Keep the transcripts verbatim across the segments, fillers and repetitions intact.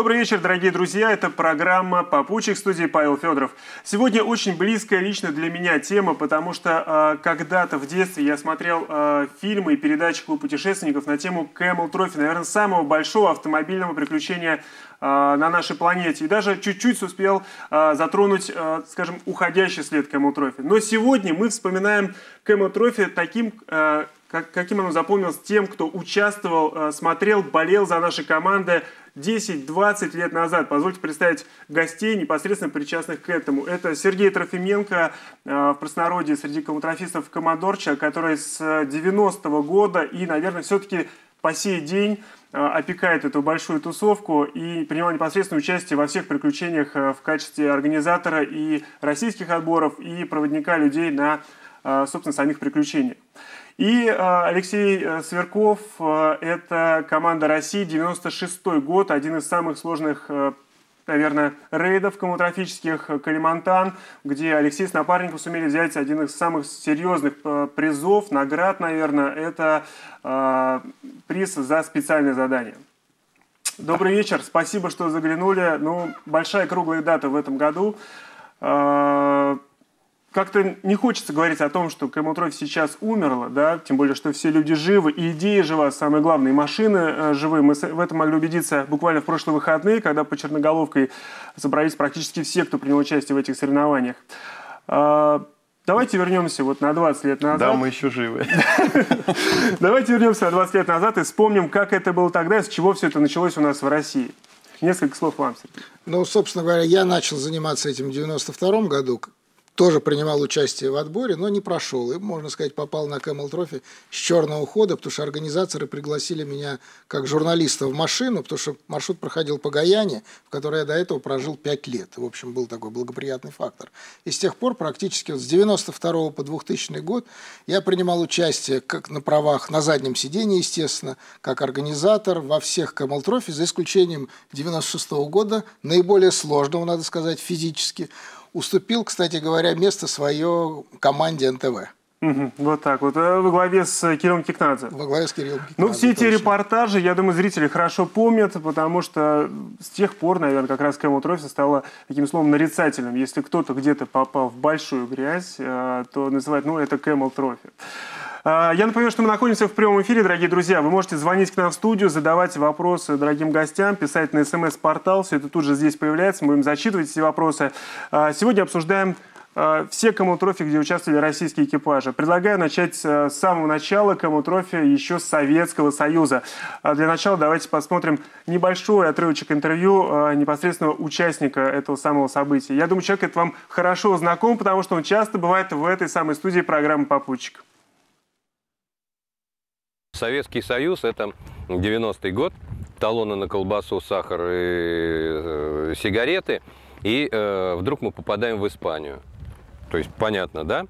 Добрый вечер, дорогие друзья. Это программа «Попутчик», студии Павел Федоров. Сегодня очень близкая лично для меня тема, потому что э, когда-то в детстве я смотрел э, фильмы и передачи «Клуб путешественников» на тему Camel Trophy, наверное, самого большого автомобильного приключения на нашей планете. И даже чуть-чуть успел а, затронуть, а, скажем, уходящий след Camel Trophy. Но сегодня мы вспоминаем Camel Trophy таким, а, как, каким оно запомнилось тем, кто участвовал, а, смотрел, болел за наши команды десять-двадцать лет назад. Позвольте представить гостей, непосредственно причастных к этому. Это Сергей Трофименко, в простонародье среди коммутрофистов Коммодорча, который с девяностого года и, наверное, все-таки по сей день опекает эту большую тусовку и принимал непосредственное участие во всех приключениях в качестве организатора и российских отборов, и проводника людей на, собственно, самих приключениях. И Алексей Сверков – это команда России, девяносто шестой год, один из самых сложных, наверное, рейдов коммутрофических «Калимантан», где Алексей с напарником сумели взять один из самых серьезных призов, наград, наверное, это э, приз за специальное задание. Добрый вечер, спасибо, что заглянули. Ну, большая круглая дата в этом году. Э, как-то не хочется говорить о том, что Camel Trophy сейчас умерла, да, тем более, что все люди живы, и идея жива, самое главное, и машины э, живы. Мы в этом могли убедиться буквально в прошлые выходные, когда по Черноголовкой собрались практически все, кто принял участие в этих соревнованиях. Э, давайте вернемся вот на двадцать лет назад. Да, мы еще живы. Давайте вернемся на двадцать лет назад и вспомним, как это было тогда, и с чего все это началось у нас в России. Несколько слов вам, Сергей. Ну, собственно говоря, я начал заниматься этим в девяносто втором году, тоже принимал участие в отборе, но не прошел. И, можно сказать, попал на Camel Trophy с черного хода, потому что организаторы пригласили меня как журналиста в машину, потому что маршрут проходил по Гаяне, в которой я до этого прожил пять лет. В общем, был такой благоприятный фактор. И с тех пор практически вот с девяносто второго по двухтысячный год я принимал участие как на правах, на заднем сидении, естественно, как организатор во всех Camel Trophy, за исключением девяносто шестого года, наиболее сложного, надо сказать, физически. Уступил, кстати говоря, место свое команде эн тэ вэ. Угу, вот так вот. Во главе с Кириллом Кикнадзе. Во главе с Кириллом Кикнадзе. Ну, все эти репортажи, я думаю, зрители хорошо помнят, потому что с тех пор, наверное, как раз Camel Trophy стала таким словом нарицательным. Если кто-то где-то попал в большую грязь, то называют, ну, это Camel Trophy. Я напоминаю, что мы находимся в прямом эфире, дорогие друзья. Вы можете звонить к нам в студию, задавать вопросы дорогим гостям, писать на смс-портал. Все это тут же здесь появляется. Мы будем зачитывать все вопросы. Сегодня обсуждаем все Camel Trophy, где участвовали российские экипажи. Предлагаю начать с самого начала Camel Trophy еще с Советского Союза. Для начала давайте посмотрим небольшой отрывочек интервью непосредственного участника этого самого события. Я думаю, человек этот вам хорошо знаком, потому что он часто бывает в этой самой студии программы «Попутчик». Советский Союз – это девяностый год, талоны на колбасу, сахар и э, сигареты, и э, вдруг мы попадаем в Испанию. То есть, понятно, да?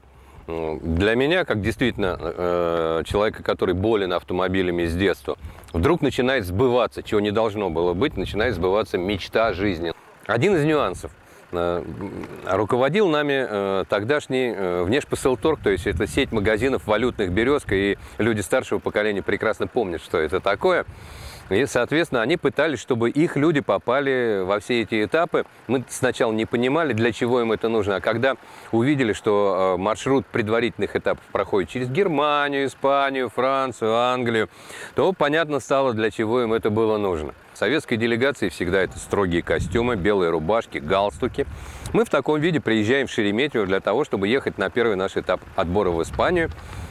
Для меня, как действительно э, человека, который болен автомобилями с детства, вдруг начинает сбываться, чего не должно было быть, начинает сбываться мечта жизни. Один из нюансов. Руководил нами тогдашний Внешпосылторг, то есть это сеть магазинов валютных «Березка», и люди старшего поколения прекрасно помнят, что это такое. И, соответственно, они пытались, чтобы их люди попали во все эти этапы. Мы сначала не понимали, для чего им это нужно. А когда увидели, что маршрут предварительных этапов проходит через Германию, Испанию, Францию, Англию, то понятно стало, для чего им это было нужно. Советской делегации всегда это строгие костюмы, белые рубашки, галстуки. Мы в таком виде приезжаем в Шереметьево для того, чтобы ехать на первый наш этап отбора в Испанию.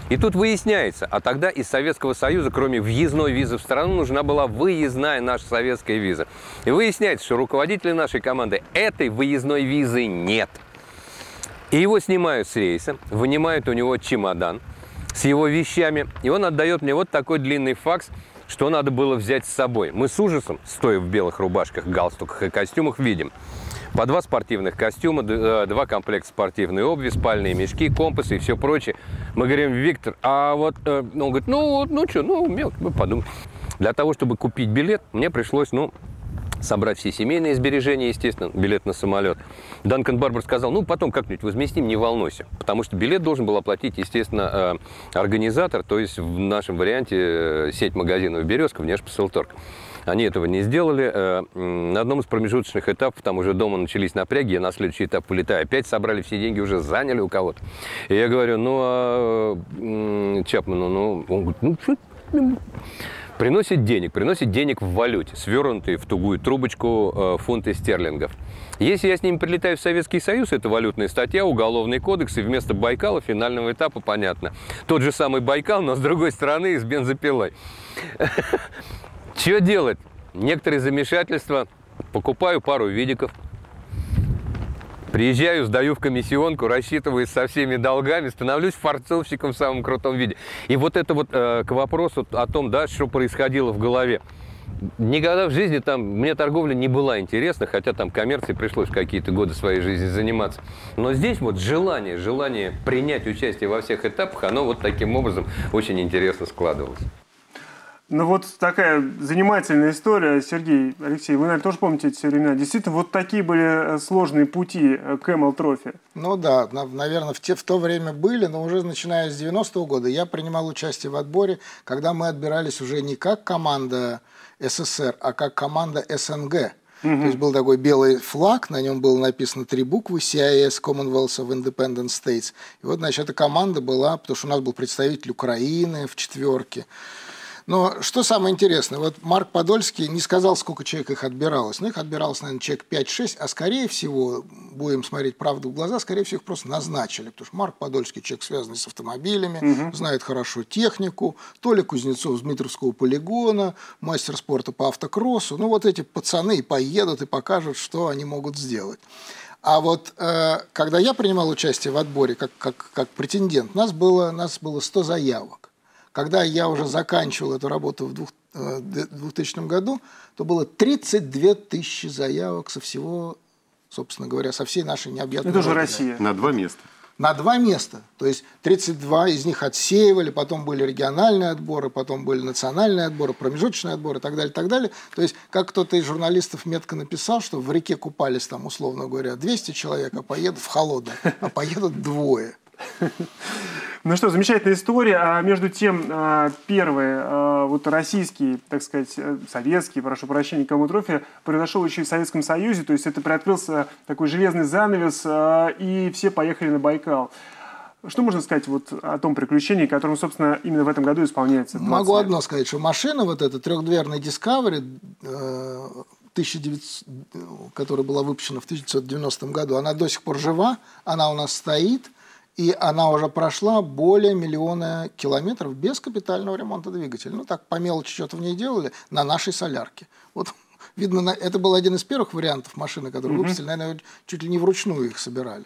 И тут выясняется, а тогда из Советского Союза, кроме въездной визы в страну, нужна была выездная наша советская виза. И выясняется, что руководителя нашей команды этой выездной визы нет. И его снимают с рейса, вынимают у него чемодан с его вещами, и он отдает мне вот такой длинный факс, что надо было взять с собой. Мы с ужасом, стоя в белых рубашках, галстуках и костюмах, видим по два спортивных костюма, два комплекта спортивной обуви, спальные мешки, компасы и все прочее. Мы говорим: Виктор, а вот... Он говорит: ну, ну что, ну, мелко, мы подумаем. Для того, чтобы купить билет, мне пришлось, ну, собрать все семейные сбережения, естественно, билет на самолет. Данкан Барбер сказал: ну, потом как-нибудь возместим, не волнуйся. Потому что билет должен был оплатить, естественно, организатор, то есть в нашем варианте сеть магазинов «Березка», Внешпосылторг. Они этого не сделали. На одном из промежуточных этапов, там уже дома начались напряги, я на следующий этап вылетаю, опять собрали все деньги, уже заняли у кого-то. И я говорю, ну, а Чапману, ну, он говорит, ну, что Приносит денег, приносит денег в валюте, свернутые в тугую трубочку э, фунты стерлингов. Если я с ними прилетаю в Советский Союз, это валютная статья, уголовный кодекс, и вместо Байкала финального этапа, понятно, тот же самый Байкал, но с другой стороны с бензопилой. Что делать? Некоторые замешательства. Покупаю пару видиков. Приезжаю, сдаю в комиссионку, рассчитываюсь со всеми долгами, становлюсь форцовщиком в самом крутом виде. И вот это вот э, к вопросу о том, да, что происходило в голове. Никогда в жизни там мне торговля не была интересна, хотя там коммерцией пришлось какие-то годы своей жизни заниматься. Но здесь вот желание, желание принять участие во всех этапах, оно вот таким образом очень интересно складывалось. Ну вот такая занимательная история, Сергей, Алексей, вы, наверное, тоже помните эти времена. Действительно, вот такие были сложные пути к Camel Trophy. Ну да, наверное, в, те, в то время были, но уже начиная с девяностого года я принимал участие в отборе, когда мы отбирались уже не как команда СССР, а как команда СНГ. Mm-hmm. То есть был такой белый флаг, на нем было написано три буквы си ай эс, Commonwealth of Independent States. И вот, значит, эта команда была, потому что у нас был представитель Украины в четверке. Но что самое интересное, вот Марк Подольский не сказал, сколько человек их отбиралось. Но их отбиралось, наверное, человек пять-шесть, а скорее всего, будем смотреть правду в глаза, скорее всего, их просто назначили. Потому что Марк Подольский человек, связанный с автомобилями, угу. знает хорошо технику. Толя Кузнецов с Дмитровского полигона, мастер спорта по автокроссу. Ну вот эти пацаны и поедут, и покажут, что они могут сделать. А вот э, когда я принимал участие в отборе как, как, как претендент, нас было, нас было сто заявок. Когда я уже заканчивал эту работу в двухтысячном году, то было тридцать две тысячи заявок со всего, собственно говоря, со всей нашей необъятной... Это уже Россия. На два места. На два места. То есть тридцать два из них отсеивали, потом были региональные отборы, потом были национальные отборы, промежуточные отборы и так далее, так далее. То есть, как кто-то из журналистов метко написал, что в реке купались, там, условно говоря, двести человек, а поедут в холодное, а поедут двое. Ну что, замечательная история. А между тем, первый вот российский, так сказать, советский, прошу прощения, Camel Trophy произошел еще и в Советском Союзе. То есть это приоткрылся такой железный занавес, и все поехали на Байкал. Что можно сказать вот о том приключении, которому, собственно, именно в этом году исполняется двадцать лет? Могу одно сказать, что машина вот эта, трехдверная Discovery, которая была выпущена в тысяча девятьсот девяностом году, она до сих пор жива, она у нас стоит. И она уже прошла более миллиона километров без капитального ремонта двигателя. Ну так, по мелочи что-то в ней делали на нашей солярке. Вот, видно, это был один из первых вариантов машины, которые [S2] Mm-hmm. [S1] Выпустили. Наверное, чуть ли не вручную их собирали.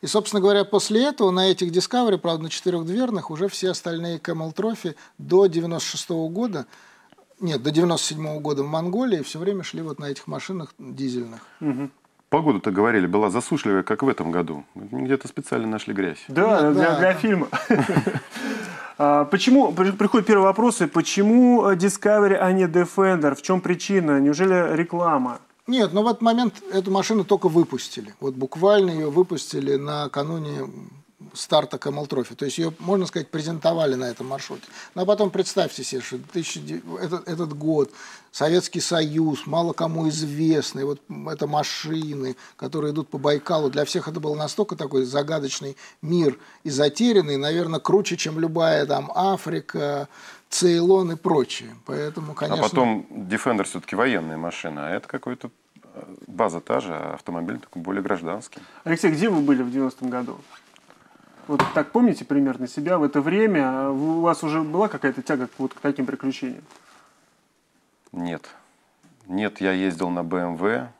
И, собственно говоря, после этого на этих Discovery, правда, на четырехдверных, уже все остальные Camel Trophy до девяносто шестого года, нет, до девяносто седьмого года в Монголии все время шли вот на этих машинах дизельных. Mm-hmm. Погоду-то, говорили, была засушливая, как в этом году. Где-то специально нашли грязь. Да, да, для, да. для фильма. Почему, приходят первые вопросы, почему Discovery, а не Defender? В чем причина? Неужели реклама? Нет, но в этот момент эту машину только выпустили. Вот буквально ее выпустили накануне старта Camel Trophy. То есть ее, можно сказать, презентовали на этом маршруте. Но потом представьте себе, что этот, этот год, Советский Союз, мало кому известный, вот это машины, которые идут по Байкалу, для всех это был настолько такой загадочный мир и затерянный, наверное, круче, чем любая там Африка, Цейлон и прочее. Поэтому, конечно... А потом Defender все-таки военная машина, а это какой-то... База та же, а автомобиль такой более гражданский. Алексей, где вы были в девяностом году? Вот так помните примерно себя в это время? У вас уже была какая-то тяга вот к таким приключениям? Нет. Нет, я ездил на бэ эм вэ,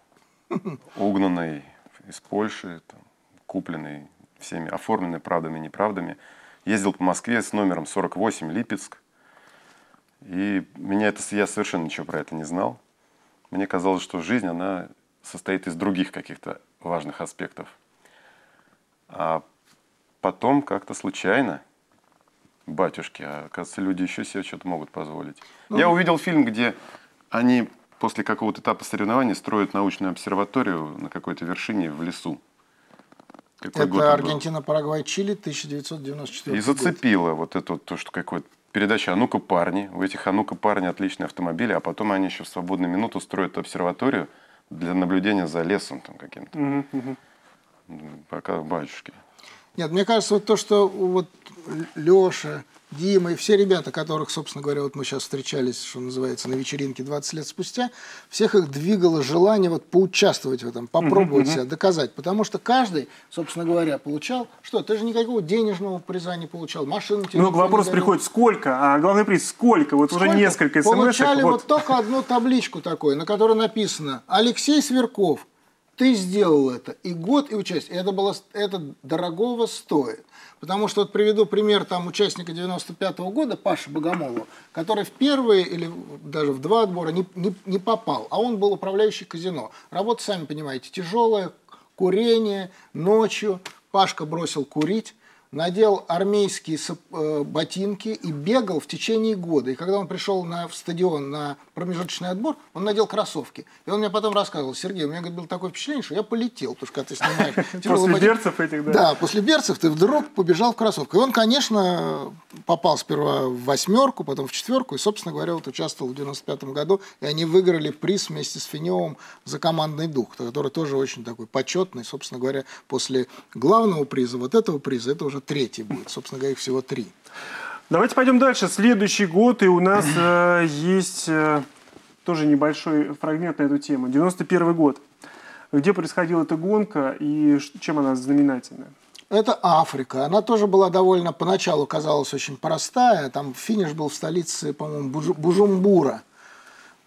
угнанный из Польши, там, купленный всеми, оформленный правдами и неправдами. Ездил по Москве с номером сорок восемь, Липецк. И меня это, я совершенно ничего про это не знал. Мне казалось, что жизнь, она состоит из других каких-то важных аспектов. А потом как-то случайно, батюшки, а, кажется, люди еще себе что-то могут позволить. Ну, я увидел фильм, где они после какого-то этапа соревнований строят научную обсерваторию на какой-то вершине в лесу. Какой это Аргентина, Парагвай, Чили, тысяча девятьсот девяносто четвёртый год. И зацепило вот это то, что какой-то передача «А ну-ка, парни». У этих «А ну-ка, парни» отличные автомобили, а потом они еще в свободную минуту строят обсерваторию для наблюдения за лесом там каким-то. Mm-hmm. Пока батюшки. Нет, мне кажется, вот то, что вот Леша, Дима и все ребята, которых, собственно говоря, вот мы сейчас встречались, что называется, на вечеринке двадцать лет спустя, всех их двигало желание вот поучаствовать в этом, попробовать [S2] Uh-huh, uh-huh. [S1] Себя доказать. Потому что каждый, собственно говоря, получал... Что, ты же никакого денежного приза не получал, машину тебе... Ну, вопрос приходит, сколько? А главный приз, сколько? Вот сколько? Уже несколько эс эм эс-ок. Получали вот. вот только одну табличку такой, на которой написано «Алексей Сверков, ты сделал это». И год, и участие. Это, было, это дорогого стоит. Потому что вот приведу пример там, участника девяносто пятого года, Паши Богомолова, который в первые или даже в два отбора не, не, не попал, а он был управляющий казино. Работа, сами понимаете, тяжелая, курение, ночью. Пашка бросил курить, надел армейские ботинки и бегал в течение года. И когда он пришел на, в стадион на промежуточный отбор, он надел кроссовки. И он мне потом рассказывал: «Сергей, у меня, говорит, было такое впечатление, что я полетел». Потому что когда ты снимаешь... После берцев этих, да? Да, после берцев ты вдруг побежал в кроссовках. И он, конечно, попал сперва в восьмерку, потом в четверку. И, собственно говоря, вот участвовал в девяносто пятом году. И они выиграли приз вместе с Финеевым за командный дух, который тоже очень такой почетный. Собственно говоря, после главного приза, вот этого приза, это уже третий будет. Собственно говоря, их всего три. Давайте пойдем дальше. Следующий год, и у нас э, есть э, тоже небольшой фрагмент на эту тему. девяносто первый год. Где происходила эта гонка и чем она знаменательна? Это Африка. Она тоже была довольно, поначалу казалась очень простая. Там финиш был в столице, по-моему, Бужумбура.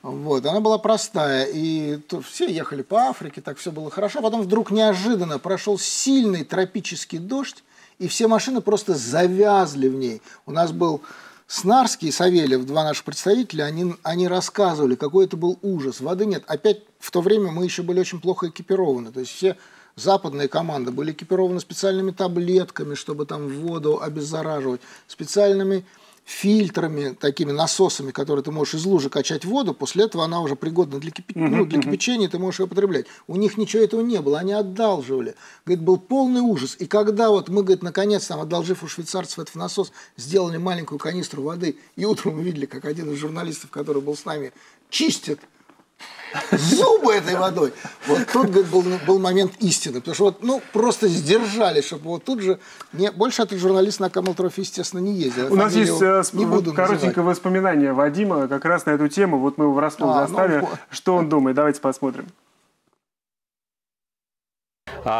Вот, она была простая, и все ехали по Африке, так все было хорошо. Потом вдруг неожиданно прошел сильный тропический дождь, и все машины просто завязли в ней. У нас был Снарский и Савельев, два наших представителя, они, они рассказывали, какой это был ужас. Воды нет. Опять в то время мы еще были очень плохо экипированы. То есть все западные команды были экипированы специальными таблетками, чтобы там воду обеззараживать, специальными фильтрами, такими насосами, которые ты можешь из лужи качать воду, после этого она уже пригодна для, кипя... ну, для кипячения, ты можешь ее потреблять. У них ничего этого не было, они одалживали. Говорит, был полный ужас. И когда вот мы, говорит, наконец, там, одолжив у швейцарцев этот насос, сделали маленькую канистру воды, и утром мы видели, как один из журналистов, который был с нами, чистит зубы этой водой. Вот тут, говорит, был, был момент истины. Потому что вот, ну, просто сдержали, чтобы вот тут же... Не, больше этот журналист на Камал-трофе, естественно, не ездил. У нас есть не буду коротенькое называть. Воспоминание Вадима как раз на эту тему. Вот мы его врасплох а, заставили. Ну... Что он думает? Давайте посмотрим.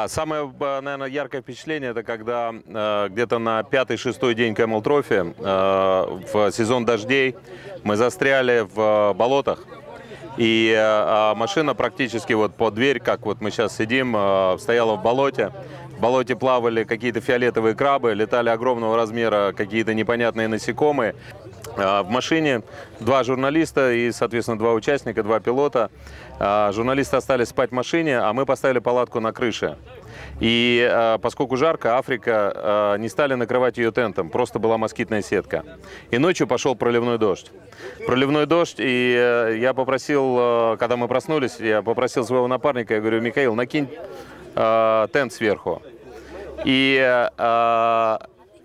Самое, наверное, яркое впечатление, это когда э, где-то на пятый-шестой день Камал-трофе э, в сезон дождей мы застряли в э, болотах. И э, машина практически вот под дверь, как вот мы сейчас сидим, э, стояла в болоте. В болоте плавали какие-то фиолетовые крабы, летали огромного размера какие-то непонятные насекомые. Э, в машине два журналиста и, соответственно, два участника, два пилота. Э, журналисты остались спать в машине, а мы поставили палатку на крыше. И э, поскольку жарко, Африка, э, не стали накрывать ее тентом, просто была москитная сетка. И ночью пошел проливной дождь. Проливной дождь, и э, я попросил, э, когда мы проснулись, я попросил своего напарника, я говорю: «Михаил, накинь э, тент сверху». И э,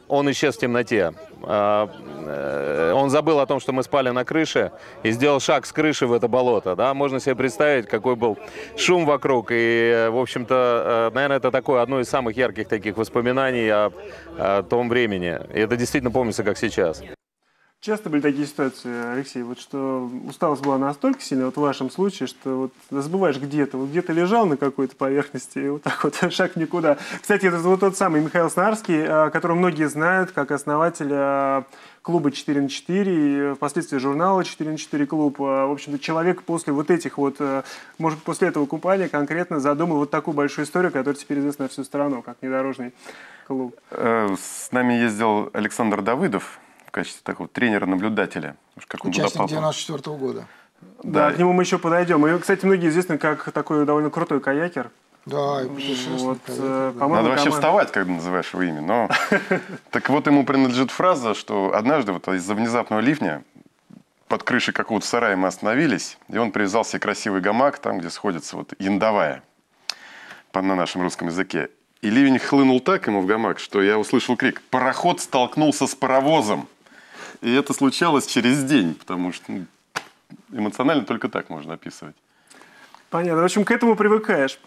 он исчез в темноте. Он забыл о том, что мы спали на крыше, и сделал шаг с крыши в это болото. Да? Можно себе представить, какой был шум вокруг. И, в общем-то, наверное, это такое одно из самых ярких таких воспоминаний о, о том времени. И это действительно помнится, как сейчас. Часто были такие ситуации, Алексей, вот что усталость была настолько сильная, вот в вашем случае, что вот забываешь где-то, вот где-то лежал на какой-то поверхности, и вот так вот шаг никуда. Кстати, это вот тот самый Михаил Снарский, которого многие знают как основатель клуба четыре на четыре, впоследствии журнала четыре на четыре клуб. В общем-то, человек после вот этих вот, может, после этого купания конкретно задумал вот такую большую историю, которая теперь известна на всю страну, как внедорожный клуб. С нами ездил Александр Давыдов в качестве такого тренера-наблюдателя. Участник девяносто четвёртого года. Да, да, к нему мы еще подойдем. И, кстати, многие известны как такой довольно крутой каякер. Да, и вот, э, да. Надо команда... вообще вставать, когда называешь его имя. Но... Так вот, ему принадлежит фраза, что однажды вот из-за внезапного ливня под крышей какого-то сарая мы остановились, и он привязал себе красивый гамак, там, где сходится вот яндовая, на нашем русском языке. И ливень хлынул так ему в гамак, что я услышал крик: «Пароход столкнулся с паровозом!» И это случалось через день, потому что ну, эмоционально только так можно описывать. Понятно. В общем, к этому привыкаешь.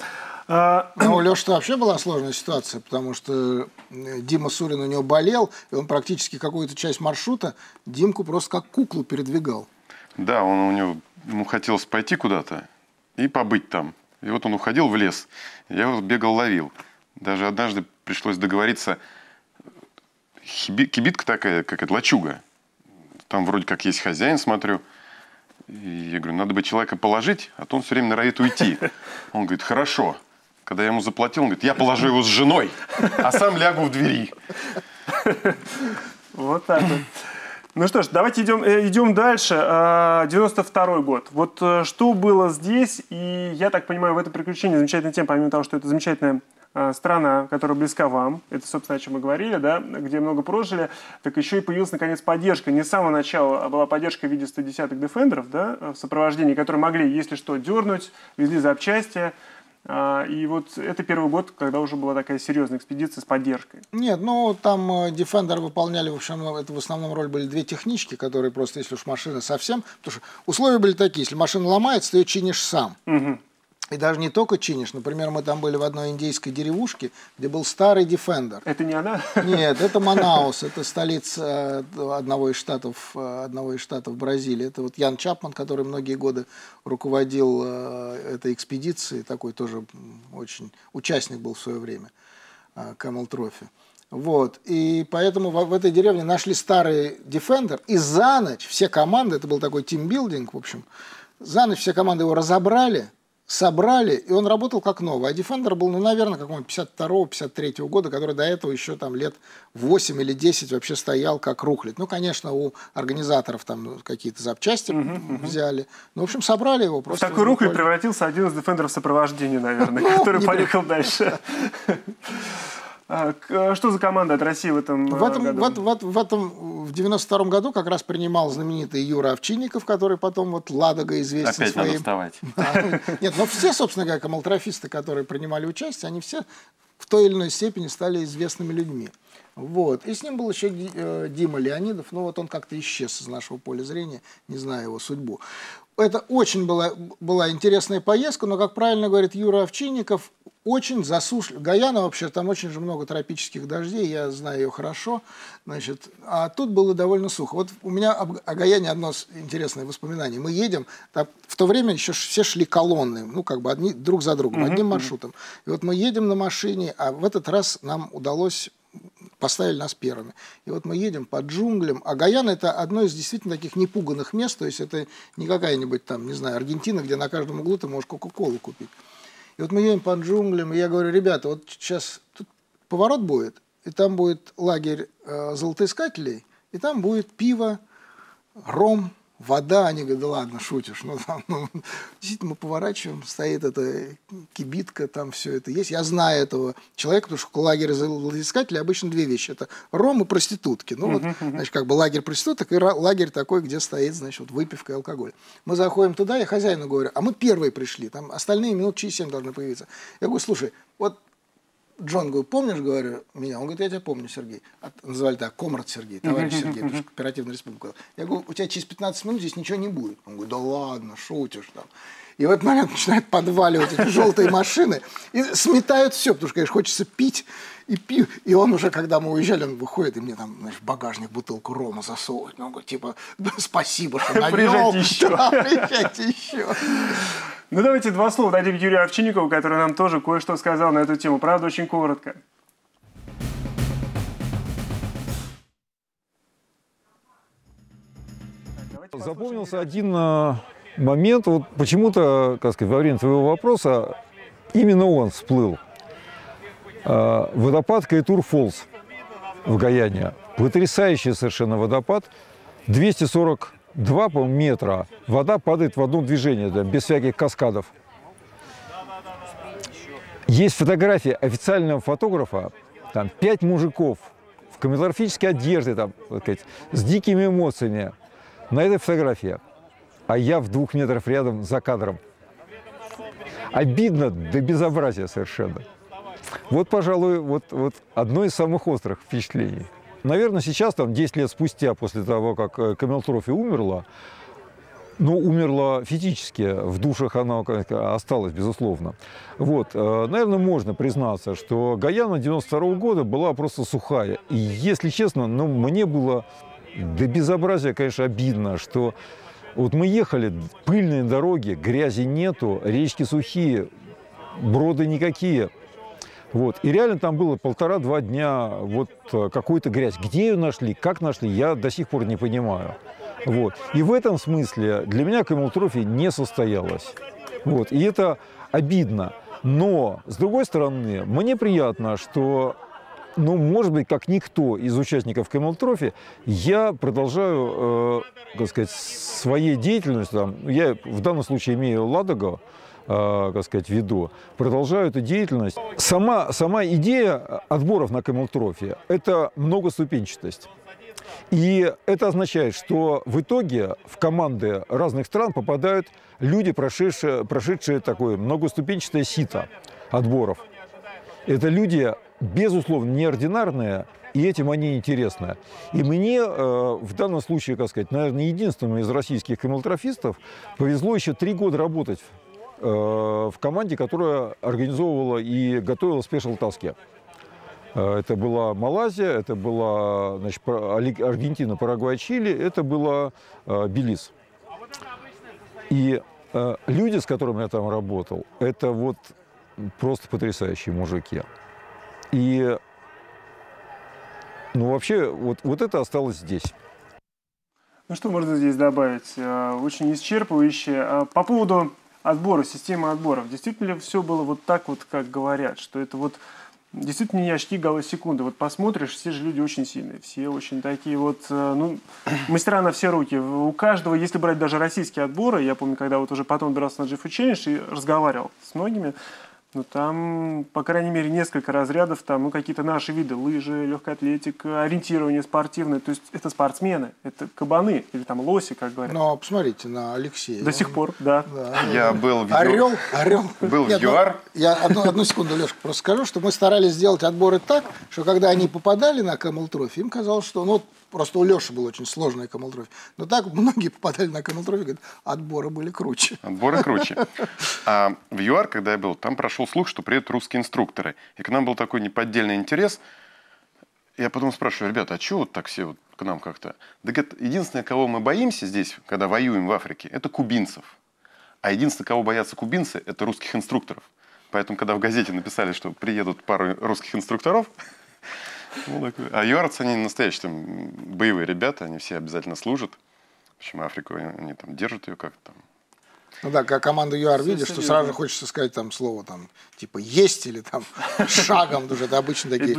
А у Леши вообще была сложная ситуация, потому что Дима Сурин у него болел, и он практически какую-то часть маршрута Димку просто как куклу передвигал. Да, он, у него ему хотелось пойти куда-то и побыть там. И вот он уходил в лес, я его бегал, ловил. Даже однажды пришлось договориться, кибитка такая, как это, лачуга. Там вроде как есть хозяин, смотрю. И я говорю, надо бы человека положить, а то он все время норовит уйти. Он говорит, хорошо. Когда я ему заплатил, он говорит, я положу его с женой, а сам лягу в двери. Вот так вот. Ну что ж, давайте идем, идем дальше. девяносто второй год. Вот что было здесь, и я так понимаю, в этом приключении замечательная тема, помимо того, что это замечательная страна, которая близка вам, это, собственно, о чем мы говорили, да, где много прожили, так еще и появилась, наконец, поддержка. Не с самого начала, а была поддержка в виде сто десятых Defender'ов, да, в сопровождении, которые могли, если что, дернуть, везли запчасти. И вот это первый год, когда уже была такая серьезная экспедиция с поддержкой. Нет, ну там Defender выполняли, в общем, это в основном роль были две технички, которые просто, если уж машина совсем... Потому что условия были такие, если машина ломается, ты ее чинишь сам. Угу. И даже не только чинишь. Например, мы там были в одной индейской деревушке, где был старый Defender. Это не она? Нет, это Манаус, это столица одного из штатов, одного из штатов Бразилии. Это вот Ян Чапман, который многие годы руководил этой экспедицией, такой тоже очень участник был в свое время, Camel Trophy. Вот. И поэтому в этой деревне нашли старый Defender, и за ночь все команды, это был такой тимбилдинг, в общем, за ночь все команды его разобрали, собрали, и он работал как новый. А Defender был, ну, наверное, какого-нибудь пятьдесят второго — пятьдесят третьего года, который до этого еще там лет восемь или десять вообще стоял как рухлядь. Ну, конечно, у организаторов там какие-то запчасти uh-huh, взяли. Uh-huh. Ну, в общем, собрали его просто. В такой рухлядь превратился один из Defender'ов сопровождения, наверное, который поехал дальше. Что за команда от России в этом в этом, году? В, в, в, этом, в девяносто втором году как раз принимал знаменитый Юра Овчинников, который потом вот Ладога известен Опять своим... Надо вставать. Нет, но все, собственно говоря, камалтрофисты, которые принимали участие, они все в той или иной степени стали известными людьми. Вот. И с ним был еще Дима Леонидов, но вот он как-то исчез из нашего поля зрения, не знаю его судьбу. Это очень была, была интересная поездка, но, как правильно говорит Юра Овчинников, очень засушливая. Гаяна вообще, там очень же много тропических дождей, я знаю ее хорошо. Значит, а тут было довольно сухо. Вот у меня об, о Гаяне одно интересное воспоминание. Мы едем, там, в то время еще все шли колонны, ну как бы одни, друг за другом, одним маршрутом. И вот мы едем на машине, а в этот раз нам удалось... Поставили нас первыми. И вот мы едем по джунглям. А Гаяна – это одно из действительно таких непуганных мест. То есть это не какая-нибудь там, не знаю, Аргентина, где на каждом углу ты можешь кока-колу купить. И вот мы едем по джунглям, и я говорю, ребята, вот сейчас тут поворот будет, и там будет лагерь э, золотоискателей, и там будет пиво, ром, вода. Они говорят, да ладно, шутишь. Ну, там, ну, действительно, мы поворачиваем, стоит эта кибитка, там все это есть. Я знаю этого человека, потому что в лагере золотоискателей обычно две вещи. Это ром и проститутки. Ну, вот, значит, как бы лагерь проституток и лагерь такой, где стоит, значит, вот выпивка и алкоголь. Мы заходим туда, я хозяину говорю, а мы первые пришли, там остальные минут через семь должны появиться. Я говорю, слушай, вот Джон, говорю, помнишь, говорю, меня? Он говорит, я тебя помню, Сергей. А, называли так, комрад Сергей, товарищ Сергей, потому что кооперативная республика. Я говорю, у тебя через пятнадцать минут здесь ничего не будет. Он говорит, да ладно, шутишь там. И в этот момент начинают подваливать эти желтые машины и сметают все, потому что, конечно, хочется пить. И, пив, и он уже, когда мы уезжали, он выходит, и мне там, знаешь, в багажник бутылку рома засовывает. Ну, типа, да, спасибо, что навел. Приезжайте еще. Да, приезжайте еще. Ну, давайте два слова дадим Юрию Овчинникову, который нам тоже кое-что сказал на эту тему. Правда, очень коротко. Запомнился один момент. Вот почему-то, как сказать, во время твоего вопроса именно он всплыл. Водопад Кайтур-Фоллс в Гаяне. Потрясающий совершенно водопад. двести сорок два метра вода падает в одном движении, да, без всяких каскадов. Есть фотография официального фотографа, там пять мужиков в камелотрофической одежде, там, так сказать, с дикими эмоциями. На этой фотографии. А я в двух метрах рядом за кадром. Обидно до безобразия совершенно. Вот, пожалуй, вот, вот одно из самых острых впечатлений. Наверное, сейчас, там, десять лет спустя, после того, как Камел Трофи умерла, ну, умерла физически, в душах она осталась, безусловно. Вот, наверное, можно признаться, что Гаяна девяносто второго года была просто сухая. И, если честно, ну, мне было до безобразия, конечно, обидно, что вот мы ехали, пыльные дороги, грязи нету, речки сухие, броды никакие. Вот. И реально там было полтора-два дня вот какой-то грязь. Где ее нашли, как нашли, я до сих пор не понимаю. Вот. И в этом смысле для меня Камел Трофи не состоялась. Вот. И это обидно. Но, с другой стороны, мне приятно, что, ну, может быть, как никто из участников Камел Трофи, я продолжаю, э, так сказать, своей деятельностью, там, я в данном случае имею Ладогу, так сказать, в виду, продолжаю эту деятельность. Сама, сама идея отборов на Камел Трофи – это многоступенчатость. И это означает, что в итоге в команды разных стран попадают люди, прошедшие, прошедшие такое многоступенчатое сито отборов. Это люди, безусловно, неординарные, и этим они интересны. И мне э, в данном случае, так сказать, наверное, единственным из российских камелтрофистов повезло еще три года работать в команде, которая организовывала и готовила спешл-таски. Это была Малайзия, это была, значит, Аргентина, Парагвай, Чили, это была Белиз. И люди, с которыми я там работал, это вот просто потрясающие мужики. И, ну, вообще, вот, вот это осталось здесь. Ну, что можно здесь добавить? Очень исчерпывающе. По поводу отбора, система отборов. Действительно ли все было вот так вот, как говорят, что это вот действительно не очки голы секунды. Вот посмотришь, все же люди очень сильные, все очень такие вот, ну, мастера на все руки. У каждого, если брать даже российские отборы, я помню, когда вот уже потом дрался на Джифу Челлендж и разговаривал с многими, ну, там, по крайней мере, несколько разрядов, там, ну, какие-то наши виды, лыжи, легкая атлетика, ориентирование спортивное, то есть это спортсмены, это кабаны, или там лоси, как говорят. Но посмотрите на Алексея. До он... сих пор, да. да. Я был в Орел, орел. Был в ЮАР. Я одну, одну секунду, Лешка, просто скажу, что мы старались сделать отборы так, что когда они попадали на Камел Трофи, им казалось, что, ну, просто у Леши был очень сложный Камел Трофи, но так многие попадали на Камел Трофи, говорят, отборы были круче. Отборы круче. А в ЮАР, когда я был, там прошел слух, что приедут русские инструкторы. И к нам был такой неподдельный интерес. Я потом спрашиваю, ребята, а чего вот так все вот к нам как-то? Да, говорит, единственное, кого мы боимся здесь, когда воюем в Африке, это кубинцев. А единственное, кого боятся кубинцы, это русских инструкторов. Поэтому, когда в газете написали, что приедут пару русских инструкторов, а юарцы, они настоящие, там, боевые ребята, они все обязательно служат. Почему Африку, они там держат ее как-то там. Ну да, как команду ЮАР видишь, что сразу же хочется сказать там слово там, типа «есть» или там «шагом», потому что это обычно такие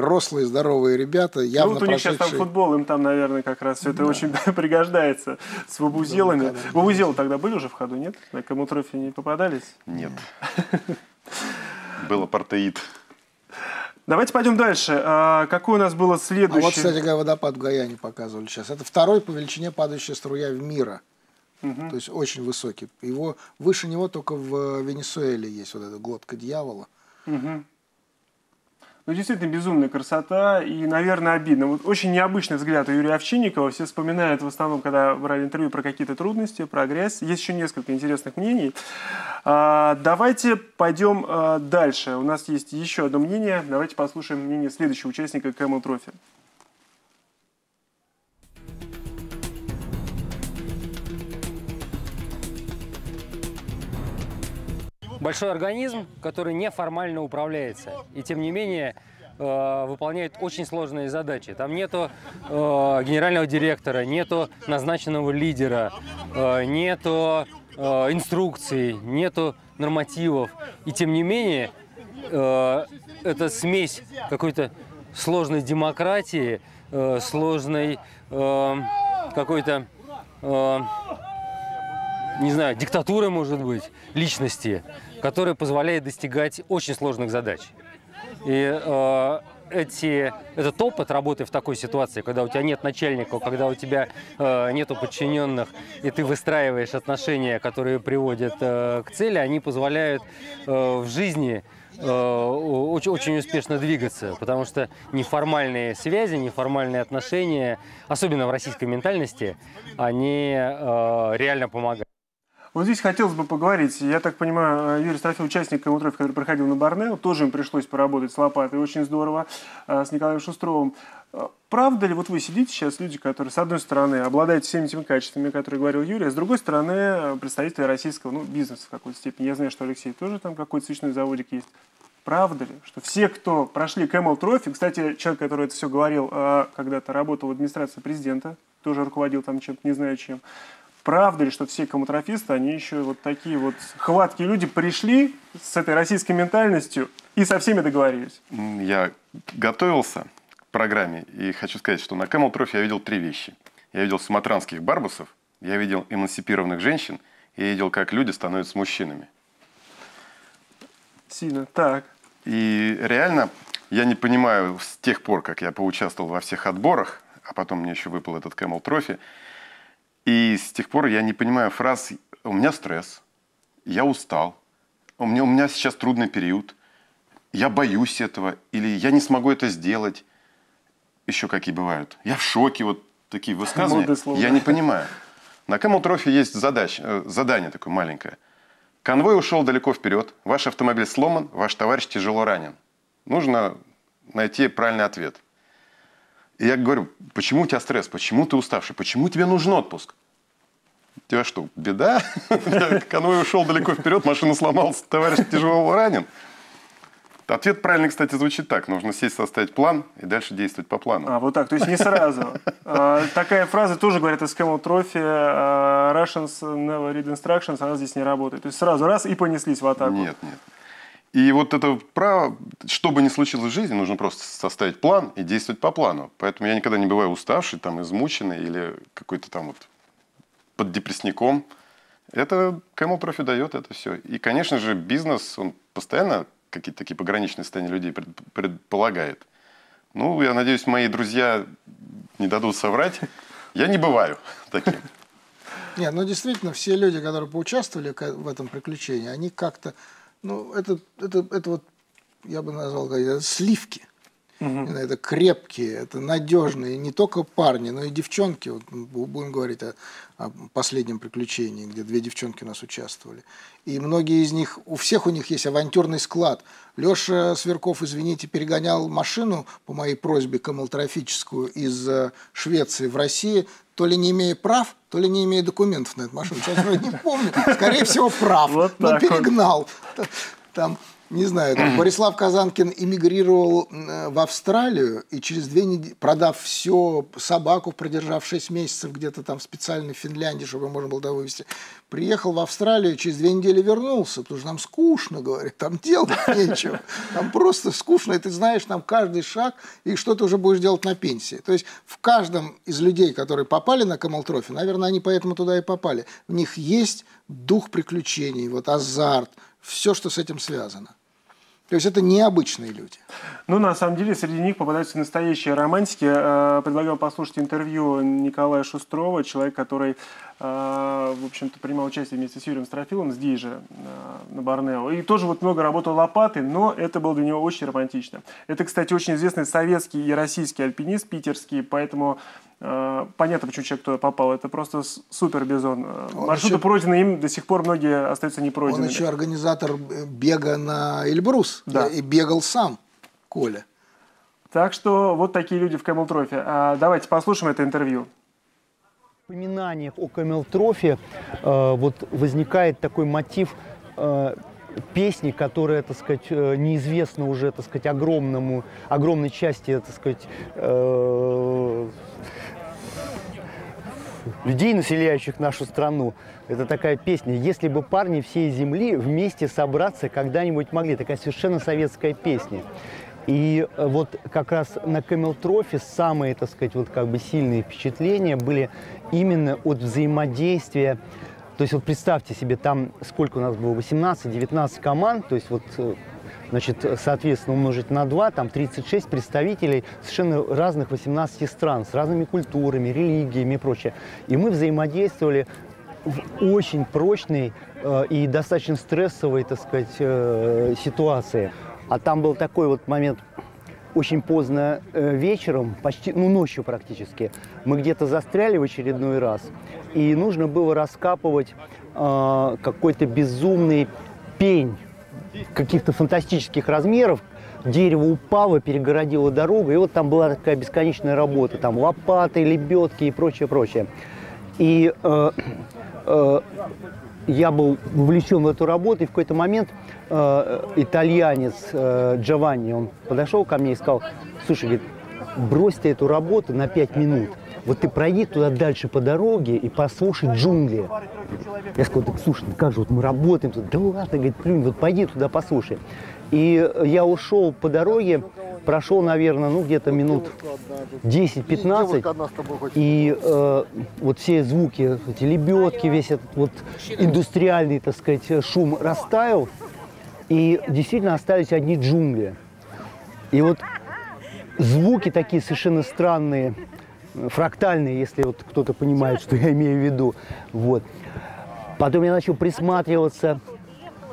рослые, здоровые ребята, явно прошедшие. Ну вот у них сейчас там футбол, им там, наверное, как раз все это очень пригождается с вабузелами. Вабузелы тогда были уже в ходу, нет? На Камел Трофи не попадались? Нет. Был апартеид. Давайте пойдем дальше. А какой у нас было следующее? А вот, кстати, водопад в Гаяне показывали сейчас. Это второй по величине падающая струя в мире. Угу. То есть очень высокий. Его, выше него только в Венесуэле есть вот эта глотка дьявола. Угу. Ну, действительно, безумная красота и, наверное, обидно. Вот очень необычный взгляд у Юрия Овчинникова. Все вспоминают в основном, когда брали интервью, про какие-то трудности, про грязь. Есть еще несколько интересных мнений. А, давайте пойдем а, дальше. У нас есть еще одно мнение. Давайте послушаем мнение следующего участника Камел Трофи. Большой организм, который неформально управляется и, тем не менее, э, выполняет очень сложные задачи. Там нету э, генерального директора, нету назначенного лидера, э, нету э, инструкций, нету нормативов. И, тем не менее, э, это смесь какой-то сложной демократии, э, сложной э, какой-то... Э, не знаю, диктатура, может быть, личности, которая позволяет достигать очень сложных задач. И э, эти, этот опыт работы в такой ситуации, когда у тебя нет начальника, когда у тебя э, нету подчиненных, и ты выстраиваешь отношения, которые приводят э, к цели, они позволяют э, в жизни очень, очень успешно двигаться, потому что неформальные связи, неформальные отношения, особенно в российской ментальности, они реально помогают. Вот здесь хотелось бы поговорить. Я так понимаю, Юрий Стафил, участник Камутрофи, который проходил на Борнео, тоже им пришлось поработать с лопатой, очень здорово, с Николаем Шустровым. Правда ли, вот вы сидите сейчас, люди, которые, с одной стороны, обладают всеми теми качествами, о которых говорил Юрий, а с другой стороны, представители российского ну, бизнеса в какой-то степени. Я знаю, что Алексей тоже там какой-то свечной заводик есть. Правда ли, что все, кто прошли Камутрофи, кстати, человек, который это все говорил, когда-то работал в администрации президента, тоже руководил там чем-то, не знаю чем, правда ли, что все камутрофисты, они еще вот такие вот хваткие люди пришли с этой российской ментальностью и со всеми договорились? Я готовился к программе и хочу сказать, что на Камутрофе я видел три вещи. Я видел суматранских барбусов, я видел эмансипированных женщин, и я видел, как люди становятся мужчинами. Сильно, так. И реально, я не понимаю, с тех пор, как я поучаствовал во всех отборах, а потом мне еще выпал этот Камутрофи, и с тех пор я не понимаю фраз «у меня стресс», «я устал», у меня, «у меня сейчас трудный период», «я боюсь этого» или «я не смогу это сделать». Еще какие бывают. «Я в шоке», вот такие высказывания. Я не понимаю. На Камутрофе есть задача, задание такое маленькое. Конвой ушел далеко вперед, ваш автомобиль сломан, ваш товарищ тяжело ранен. Нужно найти правильный ответ. И я говорю, почему у тебя стресс, почему ты уставший, почему тебе нужен отпуск? У тебя что, беда? Конвой ушел далеко вперед, машина сломалась, товарищ тяжело ранен. Ответ правильный, кстати, звучит так. Нужно сесть, составить план и дальше действовать по плану. А, вот так, то есть не сразу. Такая фраза тоже, говорят, из Камутрофи, Russians never read instructions, она здесь не работает. То есть сразу раз и понеслись в атаку. Нет, нет. И вот это право, что бы ни случилось в жизни, нужно просто составить план и действовать по плану. Поэтому я никогда не бываю уставший, там, измученный или какой-то там вот под депрессником. Это Камутрофи дает это все. И, конечно же, бизнес, он постоянно какие-то такие пограничные состояния людей предполагает. Ну, я надеюсь, мои друзья не дадут соврать. Я не бываю таким. Нет, ну действительно, все люди, которые поучаствовали в этом приключении, они как-то... Ну, это, это, это вот, я бы назвал, это сливки. Угу. Это крепкие, это надежные, не только парни, но и девчонки. Вот будем говорить о, о последнем приключении, где две девчонки у нас участвовали. И многие из них, у всех у них есть авантюрный склад. Леша Сверков, извините, перегонял машину по моей просьбе камутрофическую из Швеции в Россию, то ли не имея прав, то ли не имея документов на эту машину. Сейчас вроде не помню, скорее всего, прав, вот но перегнал. Вот. Там, не знаю, там, Борислав Казанкин эмигрировал в Австралию и через две недели, продав все, собаку, продержав шесть месяцев где-то там специально в Финляндии, чтобы можно было довывести, приехал в Австралию, через две недели вернулся, потому что нам скучно, говорит, там делать нечего, там просто скучно, и ты знаешь, там каждый шаг, и что ты уже будешь делать на пенсии. То есть в каждом из людей, которые попали на Камутрофи, наверное, они поэтому туда и попали, в них есть дух приключений, вот азарт, все, что с этим связано. То есть это необычные люди. Ну, на самом деле, среди них попадаются настоящие романтики. Предлагаю послушать интервью Николая Шустрова, человек, который, в общем-то, принимал участие вместе с Юрием Строфилом здесь же, на Борнео. И тоже вот много работал лопатой, но это было для него очень романтично. Это, кстати, очень известный советский и российский альпинист питерский, поэтому... Понятно, почему человек туда попал. Это просто супер бизон. Маршруты еще... пройдены, им до сих пор многие остаются не пройденными. Он еще организатор бега на Эльбрус. Да. И бегал сам, Коля. Так что вот такие люди в Камутрофи. Давайте послушаем это интервью. В воспоминаниях о Камутрофи э, вот возникает такой мотив... Э, песни, которая, так сказать, неизвестна уже, так сказать, огромному, огромной части, так сказать, э людей, населяющих нашу страну. Это такая песня «Если бы парни всей земли вместе собраться когда-нибудь могли». Такая совершенно советская песня. И вот как раз на Камутрофи самые, так сказать, вот как бы сильные впечатления были именно от взаимодействия. То есть вот представьте себе, там сколько у нас было, восемнадцать-девятнадцать команд, то есть вот, значит, соответственно, умножить на два, там тридцать шесть представителей совершенно разных восемнадцати стран, с разными культурами, религиями и прочее. И мы взаимодействовали в очень прочной э, и достаточно стрессовой, так сказать, э, ситуации. А там был такой вот момент, очень поздно вечером, почти, ну ночью практически, мы где-то застряли в очередной раз, и нужно было раскапывать э, какой-то безумный пень каких-то фантастических размеров. Дерево упало, перегородило дорогу, и вот там была такая бесконечная работа, там лопаты, лебедки и прочее, прочее. И э, э, я был вовлечен в эту работу, и в какой-то момент э, итальянец э, Джованни, он подошел ко мне и сказал: слушай, говорит, брось ты эту работу на пять минут, вот ты пройди туда дальше по дороге и послушай джунгли. Я сказал: так слушай, ну как же, вот мы работаем тут, да ладно, говорит, плюнь, вот пойди туда послушай. И я ушел по дороге, прошел, наверное, ну где-то минут десять-пятнадцать, и э, вот все звуки, эти лебедки, весь этот вот индустриальный, так сказать, шум растаял, и действительно остались одни джунгли. И вот звуки такие совершенно странные, фрактальные, если вот кто-то понимает, что я имею в виду. Вот. Потом я начал присматриваться.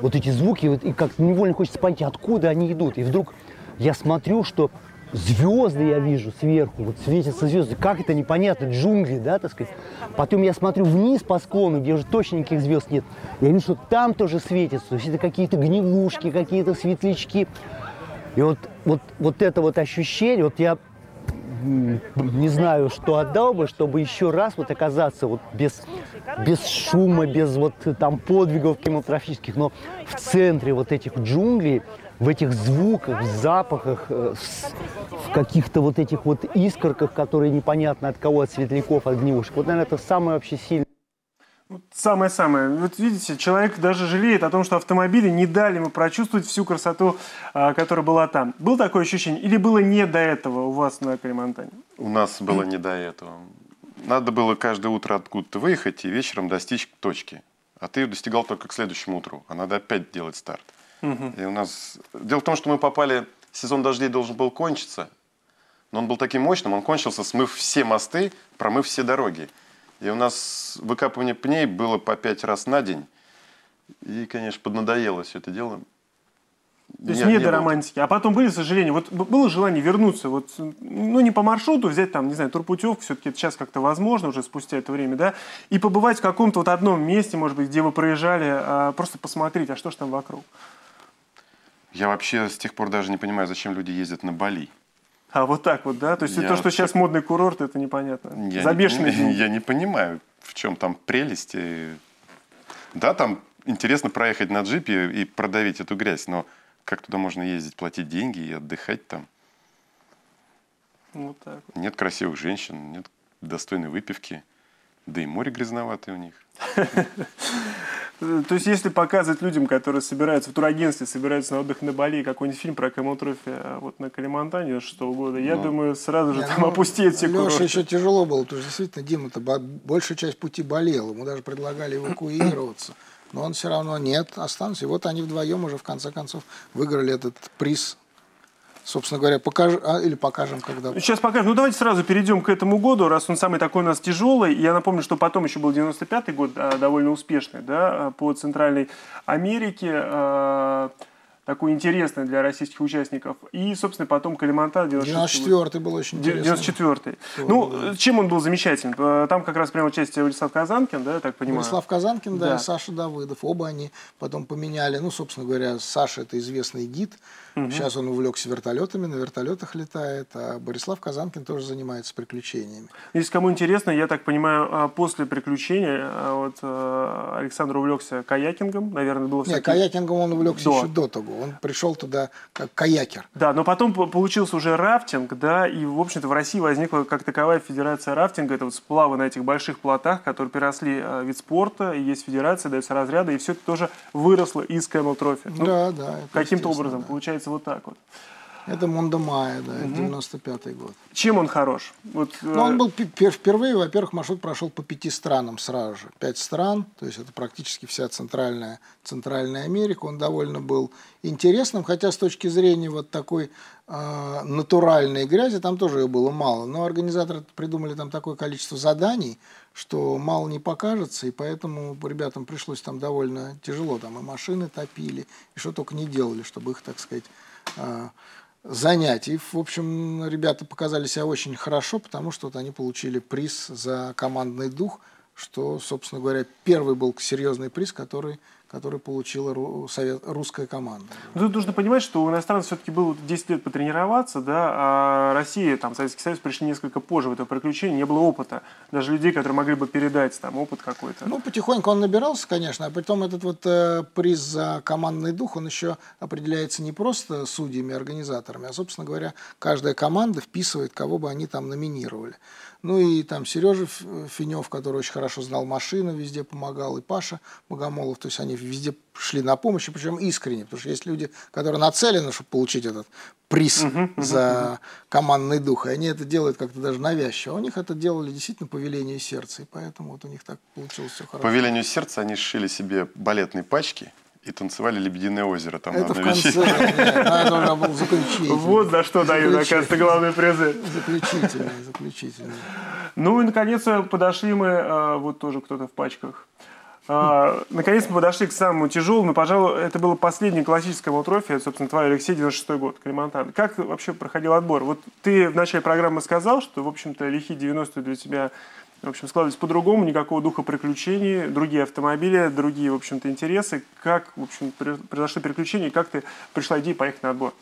Вот эти звуки, вот, и как-то невольно хочется понять, откуда они идут. И вдруг я смотрю, что звезды я вижу сверху, вот светятся звезды. Как это, непонятно, джунгли, да, так сказать. Потом я смотрю вниз по склону, где уже точно никаких звезд нет. Я вижу, что там тоже светятся. То есть это какие-то гнилушки, какие-то светлячки. И вот, вот, вот это вот ощущение, вот я не знаю, что отдал бы, чтобы еще раз вот оказаться вот без, без шума, без вот там подвигов кинематографических, но в центре вот этих джунглей, в этих звуках, в запахах, в каких-то вот этих вот искорках, которые непонятно от кого, от светляков, от гнилушек. Вот, наверное, это самое вообще сильное. Самое-самое. Вот видите, человек даже жалеет о том, что автомобили не дали ему прочувствовать всю красоту, которая была там. Было такое ощущение? Или было не до этого у вас на Калимантане? У нас было не до этого. Надо было каждое утро откуда-то выехать и вечером достичь точки. А ты ее достигал только к следующему утру. А надо опять делать старт. Угу. И у нас... Дело в том, что мы попали... Сезон дождей должен был кончиться. Но он был таким мощным. Он кончился, смыв все мосты, промыв все дороги. И у нас выкапывание пней было по пять раз на день. И, конечно, поднадоело все это дело. То есть не до романтики. А потом были сожаления. Вот было желание вернуться, вот, ну не по маршруту, взять там, не знаю, турпутевку, все-таки это сейчас как-то возможно уже спустя это время, да, и побывать в каком-то вот одном месте, может быть, где вы проезжали, а просто посмотреть, а что ж там вокруг. Я вообще с тех пор даже не понимаю, зачем люди ездят на Бали. А вот так вот, да? То есть я то, что сейчас модный курорт, это непонятно. Я За бешеные не, деньги. Я не понимаю, в чем там прелесть. Да, там интересно проехать на джипе и продавить эту грязь, но как туда можно ездить, платить деньги и отдыхать там? Вот так вот. Нет красивых женщин, нет достойной выпивки, да и море грязноватое у них. То есть, если показывать людям, которые собираются в турагентстве, собираются на отдых на Бали, какой-нибудь фильм про кэмотрофи, а вот на Калимантане что угодно, я ну, думаю, сразу же я, там ну, опустеют все курорты. Леша еще тяжело было, потому что действительно Дима-то большая часть пути болел, ему даже предлагали эвакуироваться, но он все равно нет, останется. И вот они вдвоем уже в конце концов выиграли этот приз. Собственно говоря, покажем, а, или покажем, когда... Сейчас покажем. Ну, давайте сразу перейдем к этому году, раз он самый такой у нас тяжелый. Я напомню, что потом еще был девяносто пятый год, довольно успешный, да, по Центральной Америке, такой интересный для российских участников. И, собственно, потом Калимантан... девяносто четвёртый был очень интересный. девяносто четвёртый. Ну, да. Чем он был замечателен? Там как раз принял участие Владислав Казанкин, да, я так понимаю? Владислав Казанкин, да, да, и Саша Давыдов. Оба они потом поменяли. Ну, собственно говоря, Саша – это известный гид. Угу. Сейчас он увлекся вертолетами, на вертолетах летает. А Борислав Казанкин тоже занимается приключениями. Если кому интересно, я так понимаю, после приключения вот, Александр увлекся каякингом, наверное, было... Нет, каякингом он увлекся до. еще до того. Он пришел туда как каякер. Да, но потом получился уже рафтинг, да, и, в общем-то, в России возникла как таковая федерация рафтинга, это вот сплавы на этих больших плотах, которые переросли вид спорта, и есть федерация, даются разряды, и все это тоже выросло из кэмотрофи. Ну, да, да. Каким-то образом, да. Получается вот так вот. Это Мондо-Майо, да, угу. девяносто пятый год. Чем он хорош? Вот, ну, он был впервые, во-первых, маршрут прошел по пяти странам сразу же. Пять стран, то есть это практически вся центральная, центральная Америка. Он довольно был интересным, хотя с точки зрения вот такой э, натуральной грязи, там тоже ее было мало. Но организаторы придумали там такое количество заданий, что мало не покажется, и поэтому ребятам пришлось там довольно тяжело. Там и машины топили, и что только не делали, чтобы их, так сказать, занять. И, в общем, ребята показали себя очень хорошо, потому что вот они получили приз за командный дух, что, собственно говоря, первый был серьезный приз, который, который получила ру совет, русская команда. Тут нужно понимать, что у иностранцев все-таки было десять лет потренироваться, да, а Россия, там, Советский Союз пришли несколько позже в это приключение, не было опыта, даже людей, которые могли бы передать там опыт какой-то. Ну, потихоньку он набирался, конечно, а притом этот вот э, приз за командный дух, он еще определяется не просто судьями, организаторами, а, собственно говоря, каждая команда вписывает, кого бы они там номинировали. Ну и там Сережа Финев, который очень хорошо знал машину, везде помогал, и Паша Богомолов, то есть они везде шли на помощь, причем искренне, потому что есть люди, которые нацелены, чтобы получить этот приз uh-huh, uh-huh, за командный дух, и они это делают как-то даже навязчиво. У них это делали действительно по велению сердца, и поэтому вот у них так получилось все хорошо. По велению сердца они сшили себе балетные пачки и танцевали «Лебединое озеро» там это на конце, нет, вот за что дают, оказывается, главные призы. Заключительные, заключительные. Ну и, наконец, подошли мы, вот тоже кто-то в пачках. А, наконец мы подошли к самому тяжелому. Пожалуй, это было последнее классическое трофи. Это, собственно, твой, Алексей, девяносто шестой год, Калимантан. Как вообще проходил отбор? Вот ты в начале программы сказал, что, в общем-то, лихие девяностые для тебя, в общем, складывались по-другому. Никакого духа приключений, другие автомобили, другие, в общем-то, интересы. Как, в общем, произошло приключение? Как ты пришла идея поехать на отбор?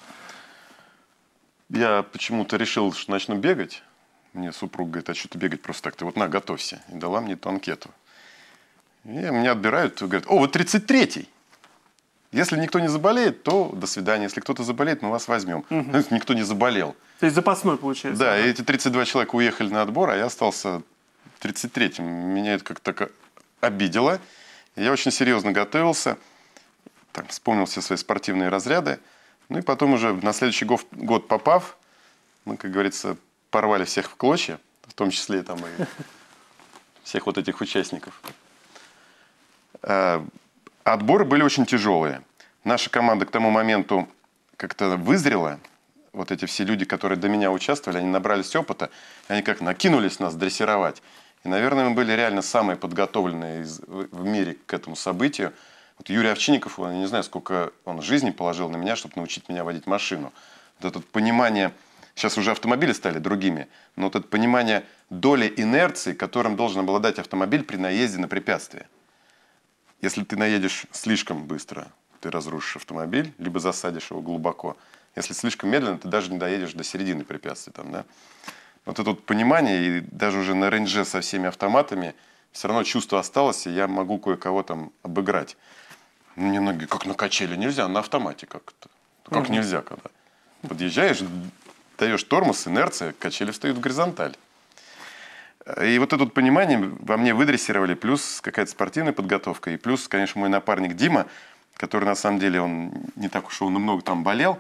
Я почему-то решил, что начну бегать. Мне супруг говорит: а что ты бегать просто так? Ты вот на, готовься. И дала мне эту анкету. И меня отбирают, говорят: о, вот тридцать третий. Если никто не заболеет, то до свидания. Если кто-то заболеет, мы вас возьмем. Угу. Никто не заболел. То есть запасной получается. Да, да? И эти тридцать два человека уехали на отбор, а я остался тридцать третьим. Меня это как-то обидело. Я очень серьезно готовился. Там, вспомнил все свои спортивные разряды. Ну и потом уже на следующий год попав, мы, как говорится, порвали всех в клочья. В том числе там, и всех вот этих участников. Отборы были очень тяжелые. Наша команда к тому моменту как-то вызрела. Вот эти все люди, которые до меня участвовали, они набрались опыта. Они как накинулись нас дрессировать. И, наверное, мы были реально самые подготовленные из, в мире к этому событию. Вот Юрий Овчинников, я не знаю, сколько он жизни положил на меня, чтобы научить меня водить машину. Вот это понимание... Сейчас уже автомобили стали другими, но вот это понимание доли инерции, которым должен обладать автомобиль при наезде на препятствие. Если ты наедешь слишком быстро, ты разрушишь автомобиль, либо засадишь его глубоко. Если слишком медленно, ты даже не доедешь до середины препятствия. Там, да? Вот это вот понимание, и даже уже на рейндже со всеми автоматами, все равно чувство осталось, и я могу кое-кого там обыграть. Мне ноги как на качели нельзя, на автомате как-то. Как угу. Нельзя, когда подъезжаешь, даешь тормоз, инерция, качели встают в горизонталь. И вот это вот понимание во мне выдрессировали, плюс какая-то спортивная подготовка, и плюс, конечно, мой напарник Дима, который, на самом деле, он не так уж и много там болел,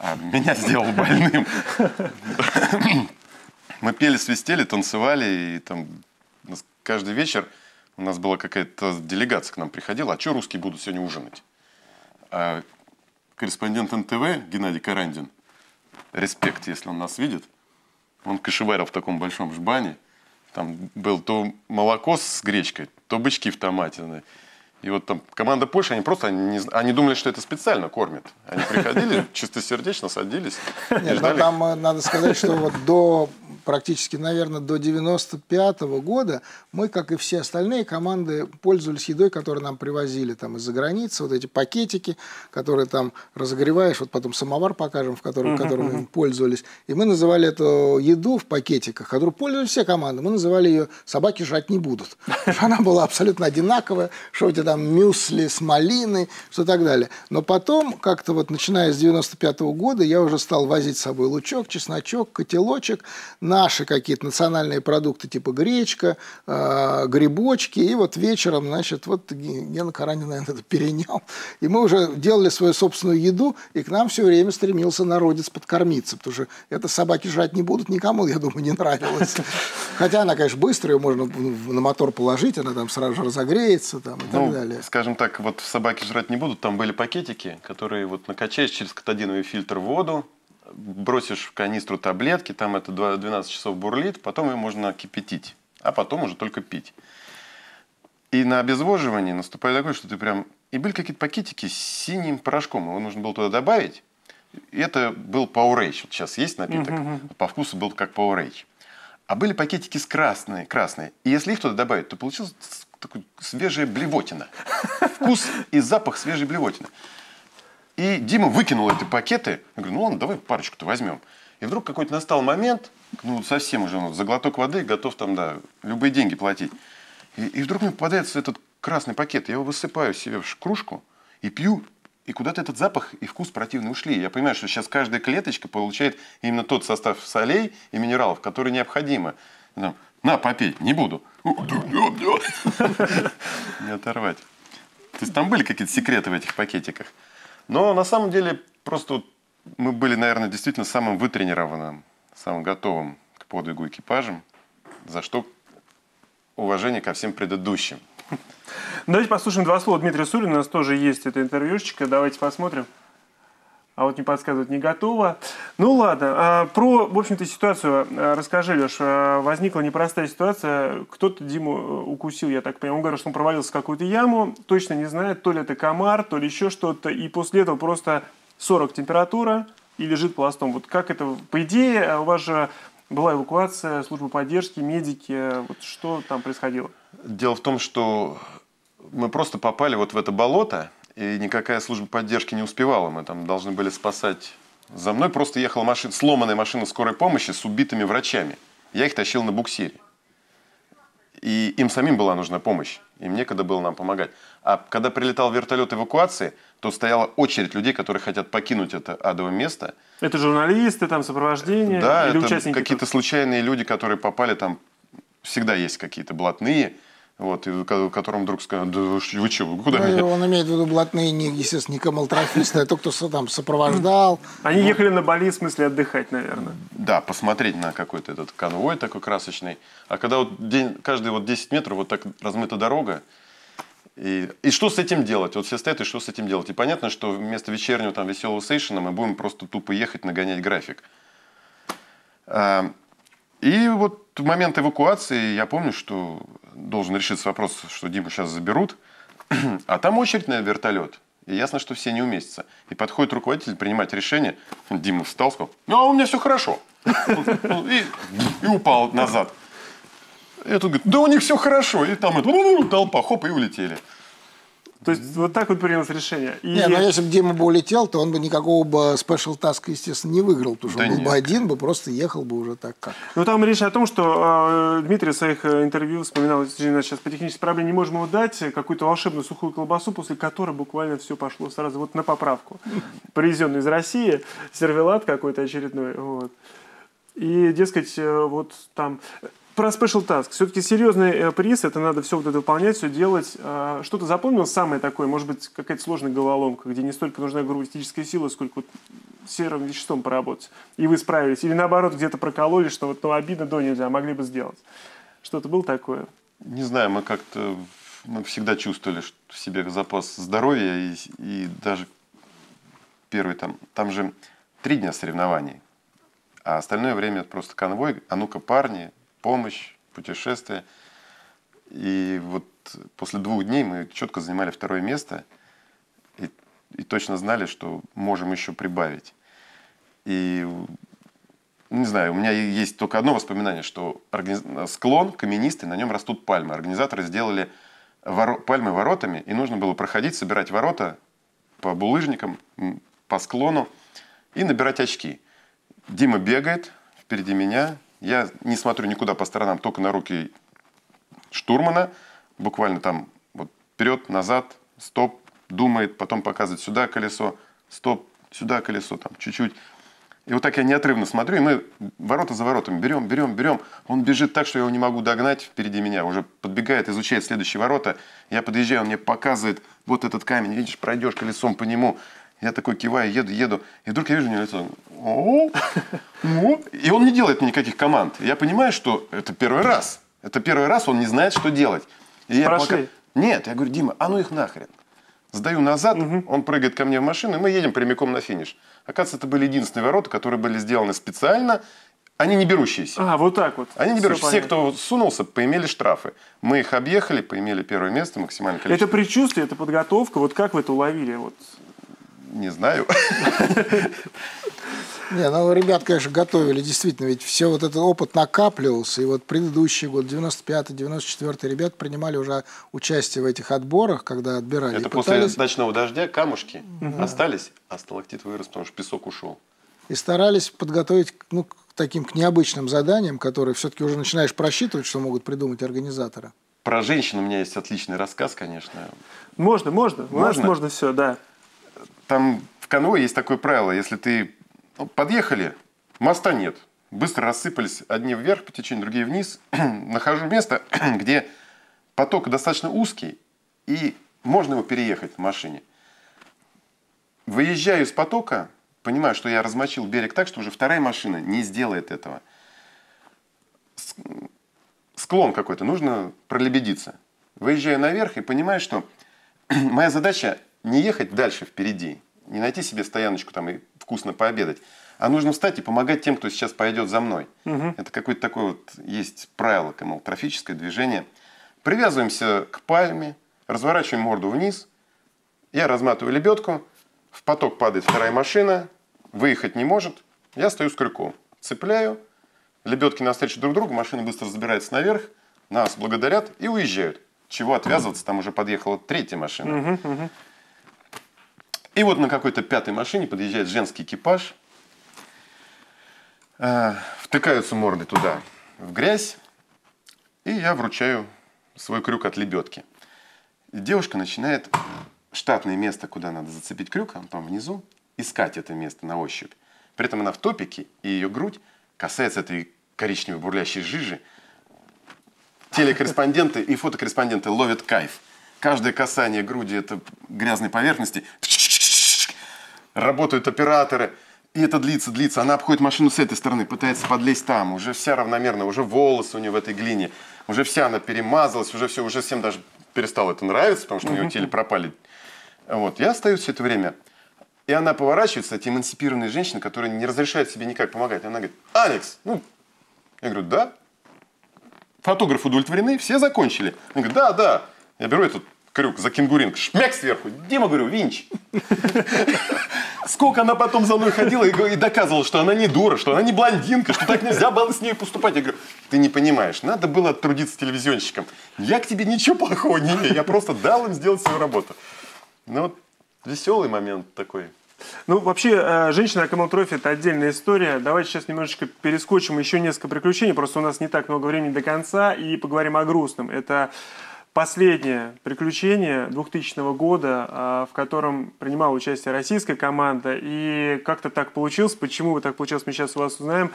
а меня сделал больным. Мы пели, свистели, танцевали, и там каждый вечер у нас была какая-то делегация к нам приходила, а что русские будут сегодня ужинать? А корреспондент эн тэ вэ Геннадий Карандин, респект, если он нас видит, он кашеварил в таком большом жбане. Там был то молоко с гречкой, то бычки в томате. И вот там команда Польши, они просто они, не, они думали, что это специально кормят. Они приходили, чистосердечно садились. Нет, ну, там надо сказать, что вот до практически, наверное, до девяносто пятого года мы, как и все остальные команды, пользовались едой, которую нам привозили там из-за границы, вот эти пакетики, которые там разогреваешь, вот потом самовар покажем, в котором, которым мы пользовались. И мы называли эту еду в пакетиках, которую пользовались все команды, мы называли ее «собаки жрать не будут». Она была абсолютно одинаковая, что у тебя там мюсли с малиной, что так далее. Но потом, как-то вот начиная с девяносто пятого года, я уже стал возить с собой лучок, чесночок, котелочек, наши какие-то национальные продукты, типа гречка, э, грибочки. И вот вечером, значит, вот Гена Каранин, наверное, это перенял. И мы уже делали свою собственную еду, и к нам все время стремился народец подкормиться, потому что это собаки жрать не будут, никому, я думаю, не нравилось. Хотя она, конечно, быстрая, можно на мотор положить, она там сразу же разогреется, там, и так далее. Скажем так, вот собаки жрать не будут, там были пакетики, которые вот накачаешь через катодиновый фильтр в воду, бросишь в канистру таблетки, там это двенадцать часов бурлит, потом ее можно кипятить. а потом уже только пить. И на обезвоживание наступает такое, что ты прям... И были какие-то пакетики с синим порошком, его нужно было туда добавить. И это был Powerade. Вот сейчас есть напиток, mm-hmm. по вкусу был как Powerade. А были пакетики с красной, красной. И если их туда добавить, то получилась такая свежая блевотина. Вкус и запах свежей блевотины. И Дима выкинул эти пакеты. Я говорю, ну ладно, давай парочку-то возьмем. И вдруг какой-то настал момент, ну совсем уже ну, за глоток воды готов там, да, любые деньги платить. И, и вдруг мне попадается этот красный пакет, я его высыпаю себе в кружку и пью, и куда-то этот запах и вкус противный ушли. Я понимаю, что сейчас каждая клеточка получает именно тот состав солей и минералов, который необходимо. На, попей, не буду. Не оторвать. То есть там были какие-то секреты в этих пакетиках. Но на самом деле просто мы были, наверное, действительно самым вытренированным, самым готовым к подвигу экипажем, за что уважение ко всем предыдущим. Давайте послушаем два слова Дмитрия Сурина. У нас тоже есть эта интервьюшечка. Давайте посмотрим. А вот не подсказывать не готово. Ну ладно. Про, в общем-то, ситуацию расскажи, Леш. Возникла непростая ситуация. Кто-то Диму укусил, я так понимаю. Он говорил, что он провалился в какую-то яму. Точно не знает, то ли это комар, то ли еще что-то. И после этого просто сорок температура и лежит пластом. Вот как это, по идее, у вас же... Была эвакуация, служба поддержки, медики. Вот что там происходило? Дело в том, что мы просто попали вот в это болото, и никакая служба поддержки не успевала. Мы там должны были спасать. За мной просто ехала машина, сломанная машина скорой помощи с убитыми врачами. Я их тащил на буксире. И им самим была нужна помощь. Им некогда было нам помогать. А когда прилетал вертолет эвакуации, то стояла очередь людей, которые хотят покинуть это адовое место. Это журналисты, там сопровождение, да, или это участники? Какие-то случайные люди, которые попали, там всегда есть какие-то блатные, вот, и которым вдруг скажут, да вы что, куда ну, меня? Он имеет в виду блатные, не, естественно, не комалтрахисты, а то, кто там сопровождал. Они ехали на Бали, в смысле, отдыхать, наверное. Да, посмотреть на какой-то этот конвой такой красочный. А когда вот день, каждые вот десять метров вот так размыта дорога, И, и что с этим делать? Вот все стоят, и что с этим делать? И понятно, что вместо вечернего там веселого сейшена мы будем просто тупо ехать, нагонять график. А, и вот в момент эвакуации я помню, что должен решиться вопрос, что Диму сейчас заберут. А там очередь на вертолет. И ясно, что все не уместятся. И подходит руководитель принимать решение. Дима встал, сказал, ну а у меня все хорошо. И упал назад. И тут говорит, да у них все хорошо. И там это, толпа, хоп, и улетели. То есть вот так вот принялось решение. И... Не, но если бы Дима бы улетел, то он бы никакого бы спешл таска, естественно, не выиграл. Потому что да он был нет. бы один, бы просто ехал бы уже так как. Ну там речь о том, что э, Дмитрий в своих интервью вспоминал, сейчас по технической проблеме не можем ему дать какую-то волшебную сухую колбасу, после которой буквально все пошло сразу вот на поправку. Привезенный из России, сервелат какой-то очередной. Вот. И, дескать, вот там... Про спешл таск. Все-таки серьезный приз, это надо все вот это выполнять, все делать. Что-то запомнил самое такое, может быть, какая-то сложная головоломка, где не столько нужна гравитическая сила, сколько вот серым веществом поработать. И вы справились. Или наоборот, где-то прокололи, что вот ну, обидно, да нельзя, могли бы сделать. Что-то было такое? Не знаю, мы как-то мы всегда чувствовали что в себе запас здоровья. И, и даже первый там, там же три дня соревнований, а остальное время это просто конвой, а ну-ка, парни, помощь, путешествие. И вот после двух дней мы четко занимали второе место и, и точно знали, что можем еще прибавить. И не знаю, у меня есть только одно воспоминание, что организ... склон каменистый, на нем растут пальмы. Организаторы сделали воро... пальмы воротами, и нужно было проходить, собирать ворота по булыжникам, по склону и набирать очки. Дима бегает впереди меня. Я не смотрю никуда по сторонам, только на руки штурмана. Буквально там вот вперед, назад, стоп, думает, потом показывает сюда колесо, стоп, сюда колесо, там чуть-чуть. И вот так я неотрывно смотрю, и мы ворота за воротами берем, берем, берем. Он бежит так, что я его не могу догнать впереди меня. Уже подбегает, изучает следующие ворота. Я подъезжаю, он мне показывает вот этот камень. Видишь, пройдешь колесом по нему. Я такой киваю, еду, еду. И вдруг я вижу у него лицо. О, ну. И он не делает никаких команд. Я понимаю, что это первый раз. Это первый раз, он не знает, что делать. И я пока... Нет, я говорю, Дима, а ну их нахрен. Сдаю назад, угу. Он прыгает ко мне в машину, и мы едем прямиком на финиш. Оказывается, это были единственные ворота, которые были сделаны специально Они не берущиеся. А, вот так вот. Они не берущиеся. Все, кто сунулся, поимели штрафы. Мы их объехали, поимели первое место, максимальное количество. Это предчувствие, это подготовка. Вот как вы это уловили? Вот. Не знаю. Не, ну, ребят, конечно, готовили, действительно, ведь все вот этот опыт накапливался, и вот предыдущий год, девяносто пятый, девяносто четвёртый, ребят принимали уже участие в этих отборах, когда отбирали. Это после ночного дождя камушки остались, а сталактит вырос, потому что песок ушел. И старались подготовить, ну, к таким, к необычным заданиям, которые все-таки уже начинаешь просчитывать, что могут придумать организаторы. Про женщин у меня есть отличный рассказ, конечно. Можно, можно, можно, можно все, да. Там в конвое есть такое правило, если ты... Подъехали, моста нет. Быстро рассыпались одни вверх по течению, другие вниз. Нахожу место, где поток достаточно узкий, и можно его переехать на машине. Выезжаю из потока, понимаю, что я размочил берег так, что уже вторая машина не сделает этого. Склон какой-то, нужно пролебедиться. Выезжаю наверх и понимаю, что моя задача не ехать дальше впереди, не найти себе стояночку там и вкусно пообедать. А нужно встать и помогать тем, кто сейчас пойдет за мной. Угу. Это какое-то такое вот есть правило, трофическое движение. Привязываемся к пальме, разворачиваем морду вниз. Я разматываю лебедку. В поток падает вторая машина. Выехать не может. Я стою с крюком. Цепляю. Лебедки навстречу друг другу. Машина быстро забирается наверх. Нас благодарят и уезжают. Чего отвязываться? Там уже подъехала третья машина. Угу, угу. И вот на какой-то пятой машине подъезжает женский экипаж, э, втыкаются морды туда, в грязь, и я вручаю свой крюк от лебедки. И девушка начинает штатное место, куда надо зацепить крюк, он там внизу, искать это место на ощупь. При этом она в топике, и ее грудь касается этой коричневой бурлящей жижи. Телекорреспонденты и фотокорреспонденты ловят кайф. Каждое касание груди это грязной поверхности. Работают операторы, и это длится, длится. Она обходит машину с этой стороны, пытается подлезть там. Уже вся равномерно, уже волосы у нее в этой глине. Уже вся она перемазалась, уже все, уже всем даже перестало это нравиться, потому что у нее теле пропали. Вот, я остаюсь все это время. И она поворачивается, эти эмансипированные женщины, которые не разрешают себе никак помогать. Она говорит: «Алекс!» Ну, я говорю: «Да». Фотографы удовлетворены, все закончили. Она говорит: «Да, да». Я беру этот крюк за кенгуринг, шмяк сверху. Дима, говорю, винч. Сколько она потом за мной ходила и доказывала, что она не дура, что она не блондинка, что так нельзя было с ней поступать. Я говорю: «Ты не понимаешь, надо было трудиться телевизионщиком. Я к тебе ничего плохого не имею, я просто дал им сделать свою работу». Ну вот веселый момент такой. Ну, вообще, женщина аквамоутрофи – это отдельная история. Давайте сейчас немножечко перескочим еще несколько приключений, просто у нас не так много времени до конца, и поговорим о грустном. Это... Последнее приключение двухтысячного года, в котором принимала участие российская команда, и как-то так получилось, почему так получилось, мы сейчас у вас узнаем,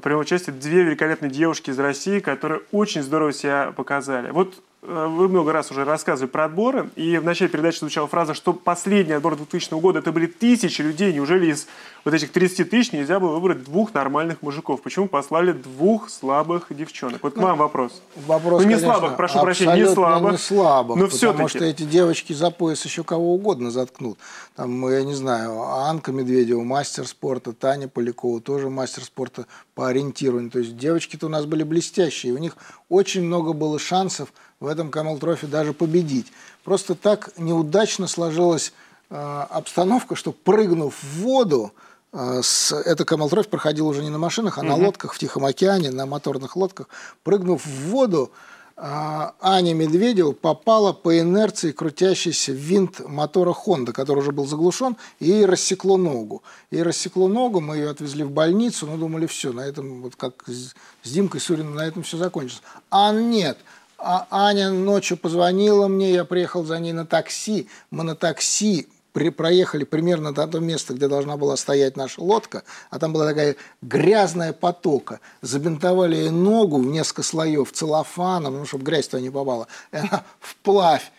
приняли участие две великолепные девушки из России, которые очень здорово себя показали. Вот вы много раз уже рассказывали про отборы, и в начале передачи звучала фраза, что последний отбор двухтысячного года это были тысячи людей, неужели из вот этих тридцати тысяч нельзя было выбрать двух нормальных мужиков? Почему послали двух слабых девчонок? Вот к вам вопрос. Вопрос, ну, не конечно, слабых, прошу прощения, не слабых. Не слабых, но потому что эти девочки за пояс еще кого угодно заткнут. Там, я не знаю, Анка Медведева, мастер спорта, Таня Полякова, тоже мастер спорта по ориентированию. То есть девочки-то у нас были блестящие, у них очень много было шансов в этом Камел-трофе даже победить. Просто так неудачно сложилась э, обстановка, что, прыгнув в воду, э, с... эта Камел-трофе проходила уже не на машинах, а [S2] Mm-hmm. [S1] На лодках в Тихом океане, на моторных лодках. Прыгнув в воду, э, Аня Медведева попала по инерции крутящийся винт мотора Honda, который уже был заглушен, и ей рассекло ногу. Ей рассекло ногу, мы ее отвезли в больницу, но думали, все, на этом, вот как с Димкой Сурина, на этом все закончится. А нет... А Аня ночью позвонила мне, я приехал за ней на такси. Мы на такси при, проехали примерно до того места, где должна была стоять наша лодка, а там была такая грязная потока. Забинтовали ей ногу в несколько слоев целлофаном, ну, чтобы грязь туда не попала. И она вплавь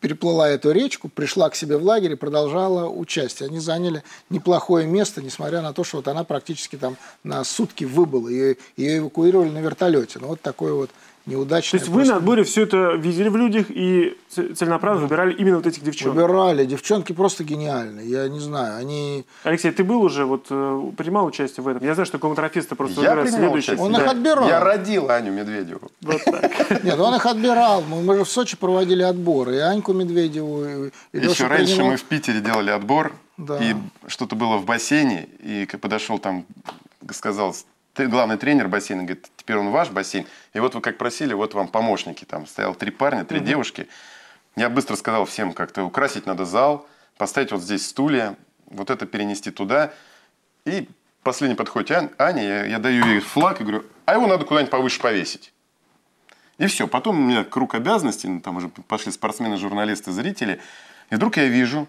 переплыла эту речку, пришла к себе в лагерь и продолжала участие. Они заняли неплохое место, несмотря на то, что вот она практически там на сутки выбыла. Ее, ее эвакуировали на вертолете. Ну, вот такое вот неудачная. То есть просто... вы на отборе все это видели в людях и целенаправленно да. выбирали именно вот этих девчонок? Выбирали. Девчонки просто гениальные. Я не знаю, они... Алексей, ты был уже, вот принимал участие в этом? Я знаю, что контрафисты просто я выбирают следующих. Он да. их отбирал. Я родил Аню Медведеву. Вот так. Нет, он их отбирал. Мы же в Сочи проводили отборы. И Аньку Медведеву. Еще раньше мы в Питере делали отбор. И что-то было в бассейне. И подошел там, сказал... главный тренер бассейна, говорит, теперь он ваш бассейн. И вот вы как просили, вот вам помощники. Там стоял три парня, три mm-hmm. девушки. Я быстро сказал всем как-то, украсить надо зал, поставить вот здесь стулья, вот это перенести туда. И последний подходит Ан, Аня, я, я даю ей флаг и говорю, а его надо куда-нибудь повыше повесить. И все. Потом у меня круг обязанностей, ну, там уже пошли спортсмены, журналисты, зрители. И вдруг я вижу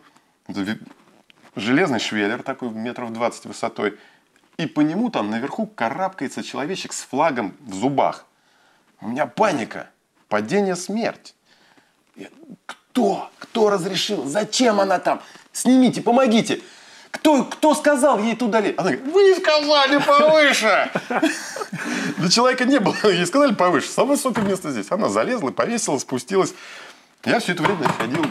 железный швеллер такой метров двадцать высотой. И по нему там наверху карабкается человечек с флагом в зубах. У меня паника. Падение, смерть. Я, кто? Кто разрешил? Зачем она там? Снимите, помогите. Кто, кто сказал ей туда лезть? Она говорит, вы сказали повыше. Да человека не было. Ей сказали повыше. Самое высокое место здесь. Она залезла, повесила, спустилась. Я все это время ходил.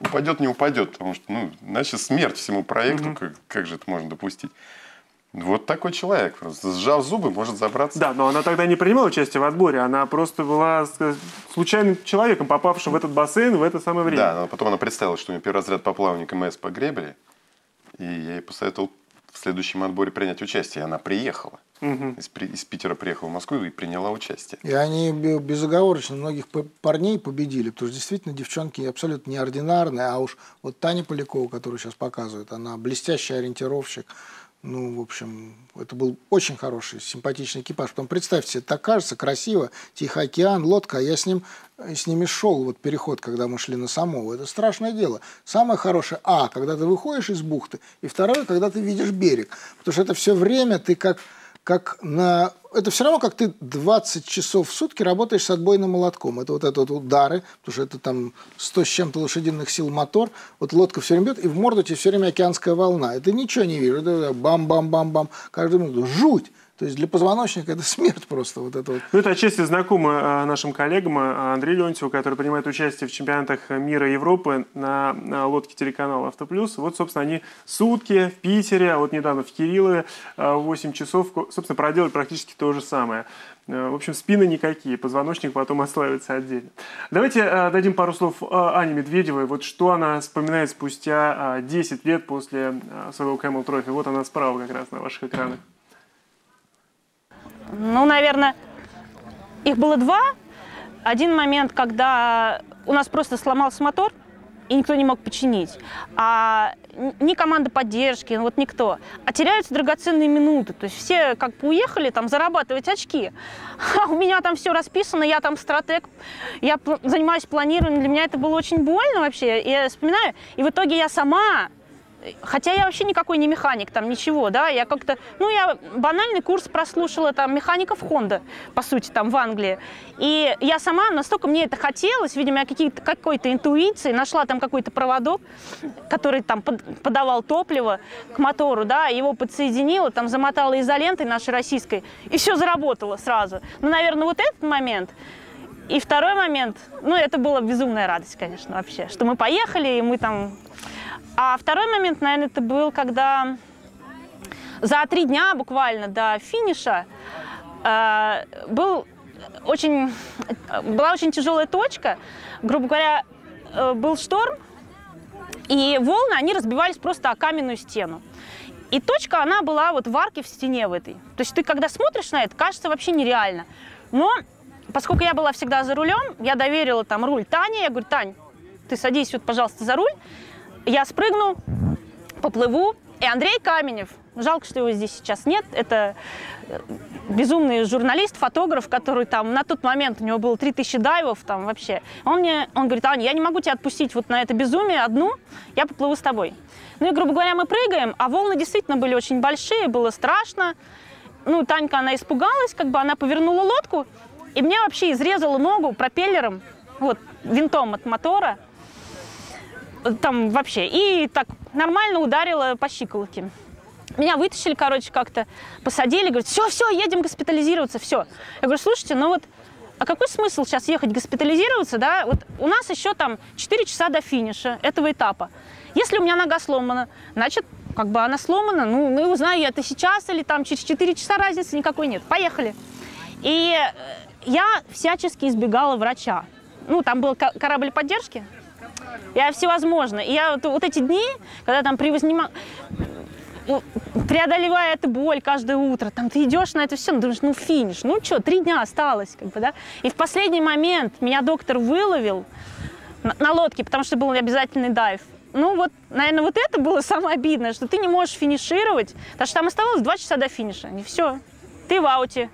Упадет, не упадет. Потому что, ну, иначе смерть всему проекту. Как же это можно допустить? Вот такой человек, просто сжав зубы, может забраться. Да, но она тогда не принимала участие в отборе, она просто была сказать, случайным человеком, попавшим в этот бассейн в это самое время. Да, но потом она представила, что у нее первый разряд по плаванию КМС по гребле, и я ей посоветовал в следующем отборе принять участие, и она приехала. Угу. Из, из Питера приехала в Москву и приняла участие. И они безоговорочно многих парней победили, потому что действительно девчонки абсолютно неординарные, а уж вот Таня Полякова, которую сейчас показывают, она блестящий ориентировщик. Ну, в общем, это был очень хороший, симпатичный экипаж. Потом, представьте себе, так кажется, красиво, Тихий океан, лодка, а я с, ним, с ними шел, вот переход, когда мы шли на Самову. Это страшное дело. Самое хорошее, а, когда ты выходишь из бухты, и второе, когда ты видишь берег. Потому что это все время ты как, как на... Это все равно, как ты двадцать часов в сутки работаешь с отбойным молотком. Это вот это вот удары, потому что это там сто с чем-то лошадиных сил мотор. Вот лодка все время бьет, и в морду тебе все время океанская волна. И ты ничего не видишь. Бам-бам-бам-бам. Каждую минуту жуть. То есть для позвоночника это смерть просто. Вот это вот. Ну, это отчасти знакомо нашим коллегам Андрею Леонтьеву, который принимает участие в чемпионатах мира и Европы на лодке телеканала «Автоплюс». Вот, собственно, они сутки в Питере, а вот недавно в Кириллове восемь часов, собственно, проделали практически то же самое. В общем, спины никакие, позвоночник потом отслаивается отдельно. Давайте дадим пару слов Ане Медведевой. Вот что она вспоминает спустя десять лет после своего Camel Trophy. Вот она справа как раз на ваших экранах. Ну, наверное, их было два. Один момент, когда у нас просто сломался мотор, и никто не мог починить. А ни команда поддержки, вот никто. А теряются драгоценные минуты. То есть все как бы уехали там зарабатывать очки. А у меня там все расписано, я там стратег, я занимаюсь планированием. Для меня это было очень больно вообще. Я вспоминаю, и в итоге я сама... Хотя я вообще никакой не механик, там ничего, да, я как-то, ну, я банальный курс прослушала, там, механиков Honda, по сути, там, в Англии. И я сама, настолько мне это хотелось, видимо, я какой-то интуиции нашла там какой-то проводок, который там подавал топливо к мотору, да, его подсоединила, там, замотала изолентой нашей российской, и все заработало сразу. Ну, наверное, вот этот момент... И второй момент, ну, это была безумная радость, конечно, вообще, что мы поехали, и мы там... А второй момент, наверное, это был, когда за три дня буквально до финиша э, был очень, была очень тяжелая точка, грубо говоря, э, был шторм, и волны, они разбивались просто о каменную стену. И точка, она была вот в арке в стене в этой. То есть ты, когда смотришь на это, кажется вообще нереально. Но... Поскольку я была всегда за рулем, я доверила там руль Тане, я говорю, Тань, ты садись вот, пожалуйста, за руль. Я спрыгну, поплыву, и Андрей Каменев, жалко, что его здесь сейчас нет, это безумный журналист, фотограф, который там на тот момент, у него было три тысячи дайвов там вообще. Он мне, он говорит, Аня, я не могу тебя отпустить вот на это безумие одну, я поплыву с тобой. Ну и, грубо говоря, мы прыгаем, а волны действительно были очень большие, было страшно. Ну, Танька, она испугалась, как бы она повернула лодку. И мне вообще изрезало ногу пропеллером, вот, винтом от мотора, там вообще, и так нормально ударило по щиколотке. Меня вытащили, короче, как-то, посадили, говорят, все, все, едем госпитализироваться, все. Я говорю, слушайте, ну вот А какой смысл сейчас ехать госпитализироваться, да? Вот у нас еще там четыре часа до финиша этого этапа. Если у меня нога сломана, значит, как бы она сломана, ну, ну узнаю я это сейчас или там через четыре часа, разницы никакой нет. Поехали. И я всячески избегала врача. Ну, там был корабль поддержки. Я всевозможно. И я вот, вот эти дни, когда там превознима... преодолевая эту боль каждое утро, там ты идешь на это все, ну, думаешь, ну финиш, ну что, три дня осталось, как бы, да. И в последний момент меня доктор выловил на, на лодке, потому что был обязательный дайв. Ну вот, наверное, вот это было самое обидное, что ты не можешь финишировать, потому что там оставалось два часа до финиша, и все, ты в ауте.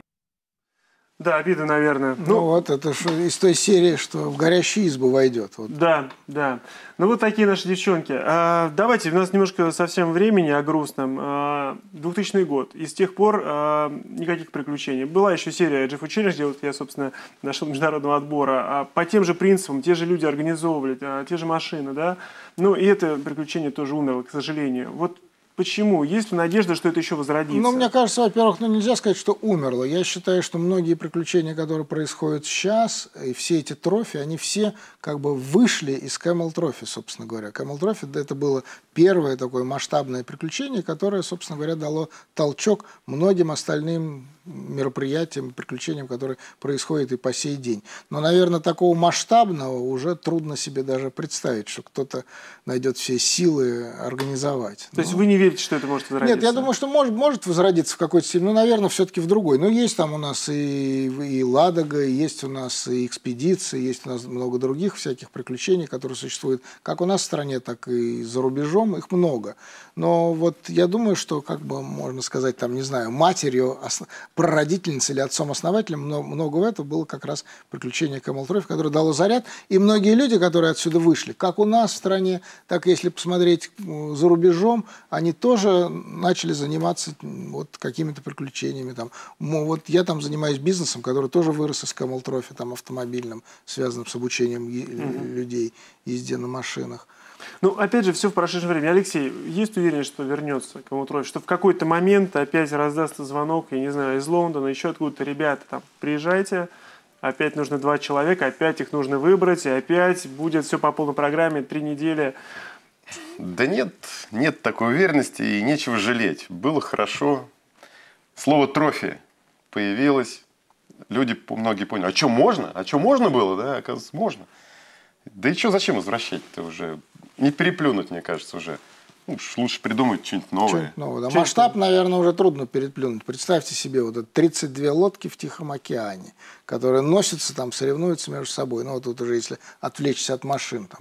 Да, обида, наверное. Ну, ну вот, это что из той серии, что в горящую избу войдет. Вот. Да, да. Ну вот такие наши девчонки. А, давайте, у нас немножко совсем времени о грустном. А, двухтысячный год. И с тех пор а, никаких приключений. Была еще серия Джифу Челлендж, где вот я, собственно, нашел международного отбора. А по тем же принципам, те же люди организовывали, а, те же машины, да. Ну и это приключение тоже умерло, к сожалению. Вот. Почему? Есть ли надежда, что это еще возродится? Ну, мне кажется, во-первых, ну, нельзя сказать, что умерло. Я считаю, что многие приключения, которые происходят сейчас, и все эти трофи, они все как бы вышли из Camel Trophy, собственно говоря. Camel Trophy — это было первое такое масштабное приключение, которое, собственно говоря, дало толчок многим остальным мероприятиям, приключениям, которые происходят и по сей день. Но, наверное, такого масштабного уже трудно себе даже представить, что кто-то найдет все силы организовать. То Но... есть вы не верите, что это может возродиться? Нет, я думаю, что может, может возродиться в какой-то степени, но, наверное, все-таки в другой. Но есть там у нас и, и Ладога, есть у нас и экспедиции, есть у нас много других всяких приключений, которые существуют как у нас в стране, так и за рубежом. Их много. Но вот я думаю, что, как бы можно сказать, там, не знаю, матерью... Основ... прародительницей или отцом-основателем, но много этого было как раз приключение Camel Trophy, которое дало заряд. И многие люди, которые отсюда вышли, как у нас в стране, так и если посмотреть за рубежом, они тоже начали заниматься вот какими-то приключениями. Там. Вот я там занимаюсь бизнесом, который тоже вырос из Camel Trophy, там, автомобильным, связанным с обучением Mm-hmm. людей езде на машинах. Ну, опять же, все в прошедшее время. Алексей, есть уверенность, что вернется Camel Trophy, что в какой-то момент опять раздастся звонок, я не знаю, из Лондона, еще откуда-то, ребята, там, приезжайте, опять нужно два человека, опять их нужно выбрать, и опять будет все по полной программе, три недели. Да нет, нет такой уверенности, и нечего жалеть. Было хорошо. Слово «трофи» появилось. Люди многие поняли, а что можно? А что можно было? Да, оказывается, можно. Да и что, зачем возвращать-то уже? Не переплюнуть, мне кажется, уже. Ну, лучше придумать что-нибудь новое. новое да. Масштаб, наверное, уже трудно переплюнуть. Представьте себе, вот это тридцать две лодки в Тихом океане, которые носятся, там, соревнуются между собой. Ну, вот тут уже, если отвлечься от машин, там.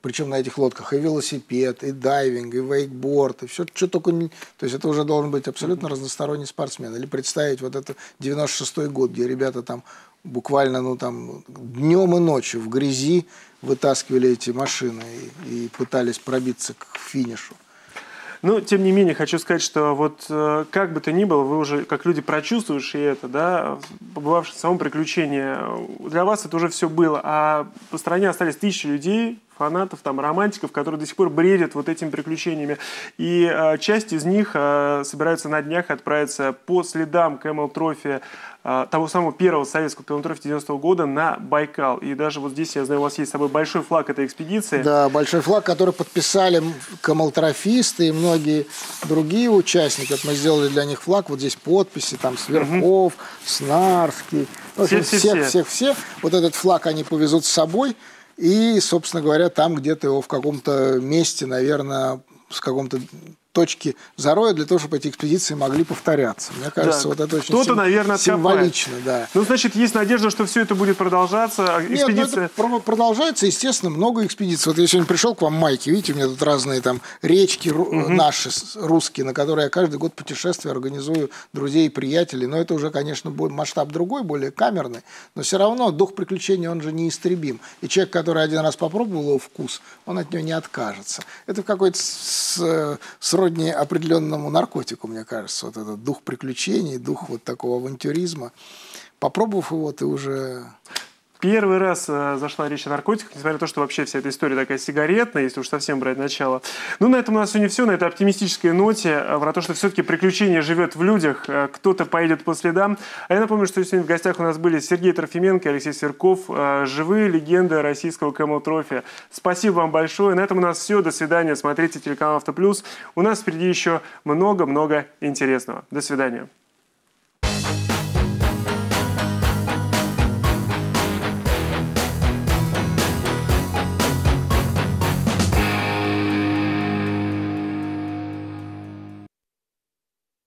Причем на этих лодках и велосипед, и дайвинг, и вейкборд, и все, что только не... То есть это уже должен быть абсолютно разносторонний спортсмен. Или представить вот это девяносто шестой год, где ребята там буквально, ну, там, днем и ночью в грязи вытаскивали эти машины и, и пытались пробиться к финишу. Ну, тем не менее, хочу сказать, что вот как бы то ни было, вы уже, как люди, прочувствующие это, да, побывавшие в самом приключении, для вас это уже все было, а по стране остались тысячи людей, фанатов, там, романтиков, которые до сих пор бредят вот этими приключениями. И а, часть из них а, собираются на днях отправиться по следам Camel Trophy, а, того самого первого советского Camel Trophy девяностого года, на Байкал. И даже вот здесь, я знаю, у вас есть с собой большой флаг этой экспедиции. Да, большой флаг, который подписали Camel Trophy-сты и многие другие участники. Вот мы сделали для них флаг, вот здесь подписи, там, Сверхов, Снарский, всех-всех-всех. Вот этот флаг они повезут с собой. И, собственно говоря, там где-то его в каком-то месте, наверное, с каком-то точки зароя, для того, чтобы эти экспедиции могли повторяться. Мне кажется, да, вот это очень сим... наверное, символично. Да. Ну, значит, есть надежда, что все это будет продолжаться. Экспедиция... Нет, ну, это продолжается, естественно, много экспедиций. Вот я сегодня пришел к вам, Майки, видите, у меня тут разные там речки угу. наши, русские, на которые я каждый год путешествую, организую друзей и приятелей. Но это уже, конечно, масштаб другой, более камерный. Но все равно дух приключений, он же неистребим. И человек, который один раз попробовал его вкус, он от него не откажется. Это какой-то срок определенному наркотику, мне кажется, вот этот дух приключений, дух вот такого авантюризма. Попробовав его, ты уже... первый раз э, зашла речь о наркотиках, несмотря на то, что вообще вся эта история такая сигаретная, если уж совсем брать начало. Ну, на этом у нас сегодня все, на этой оптимистической ноте, э, про то, что все-таки приключение живет в людях, э, кто-то поедет по следам. А я напомню, что сегодня в гостях у нас были Сергей Трофименко, Алексей Серков, э, живые легенды российского кэмэл-трофи. Спасибо вам большое, на этом у нас все, до свидания, смотрите телеканал Автоплюс, у нас впереди еще много-много интересного. До свидания.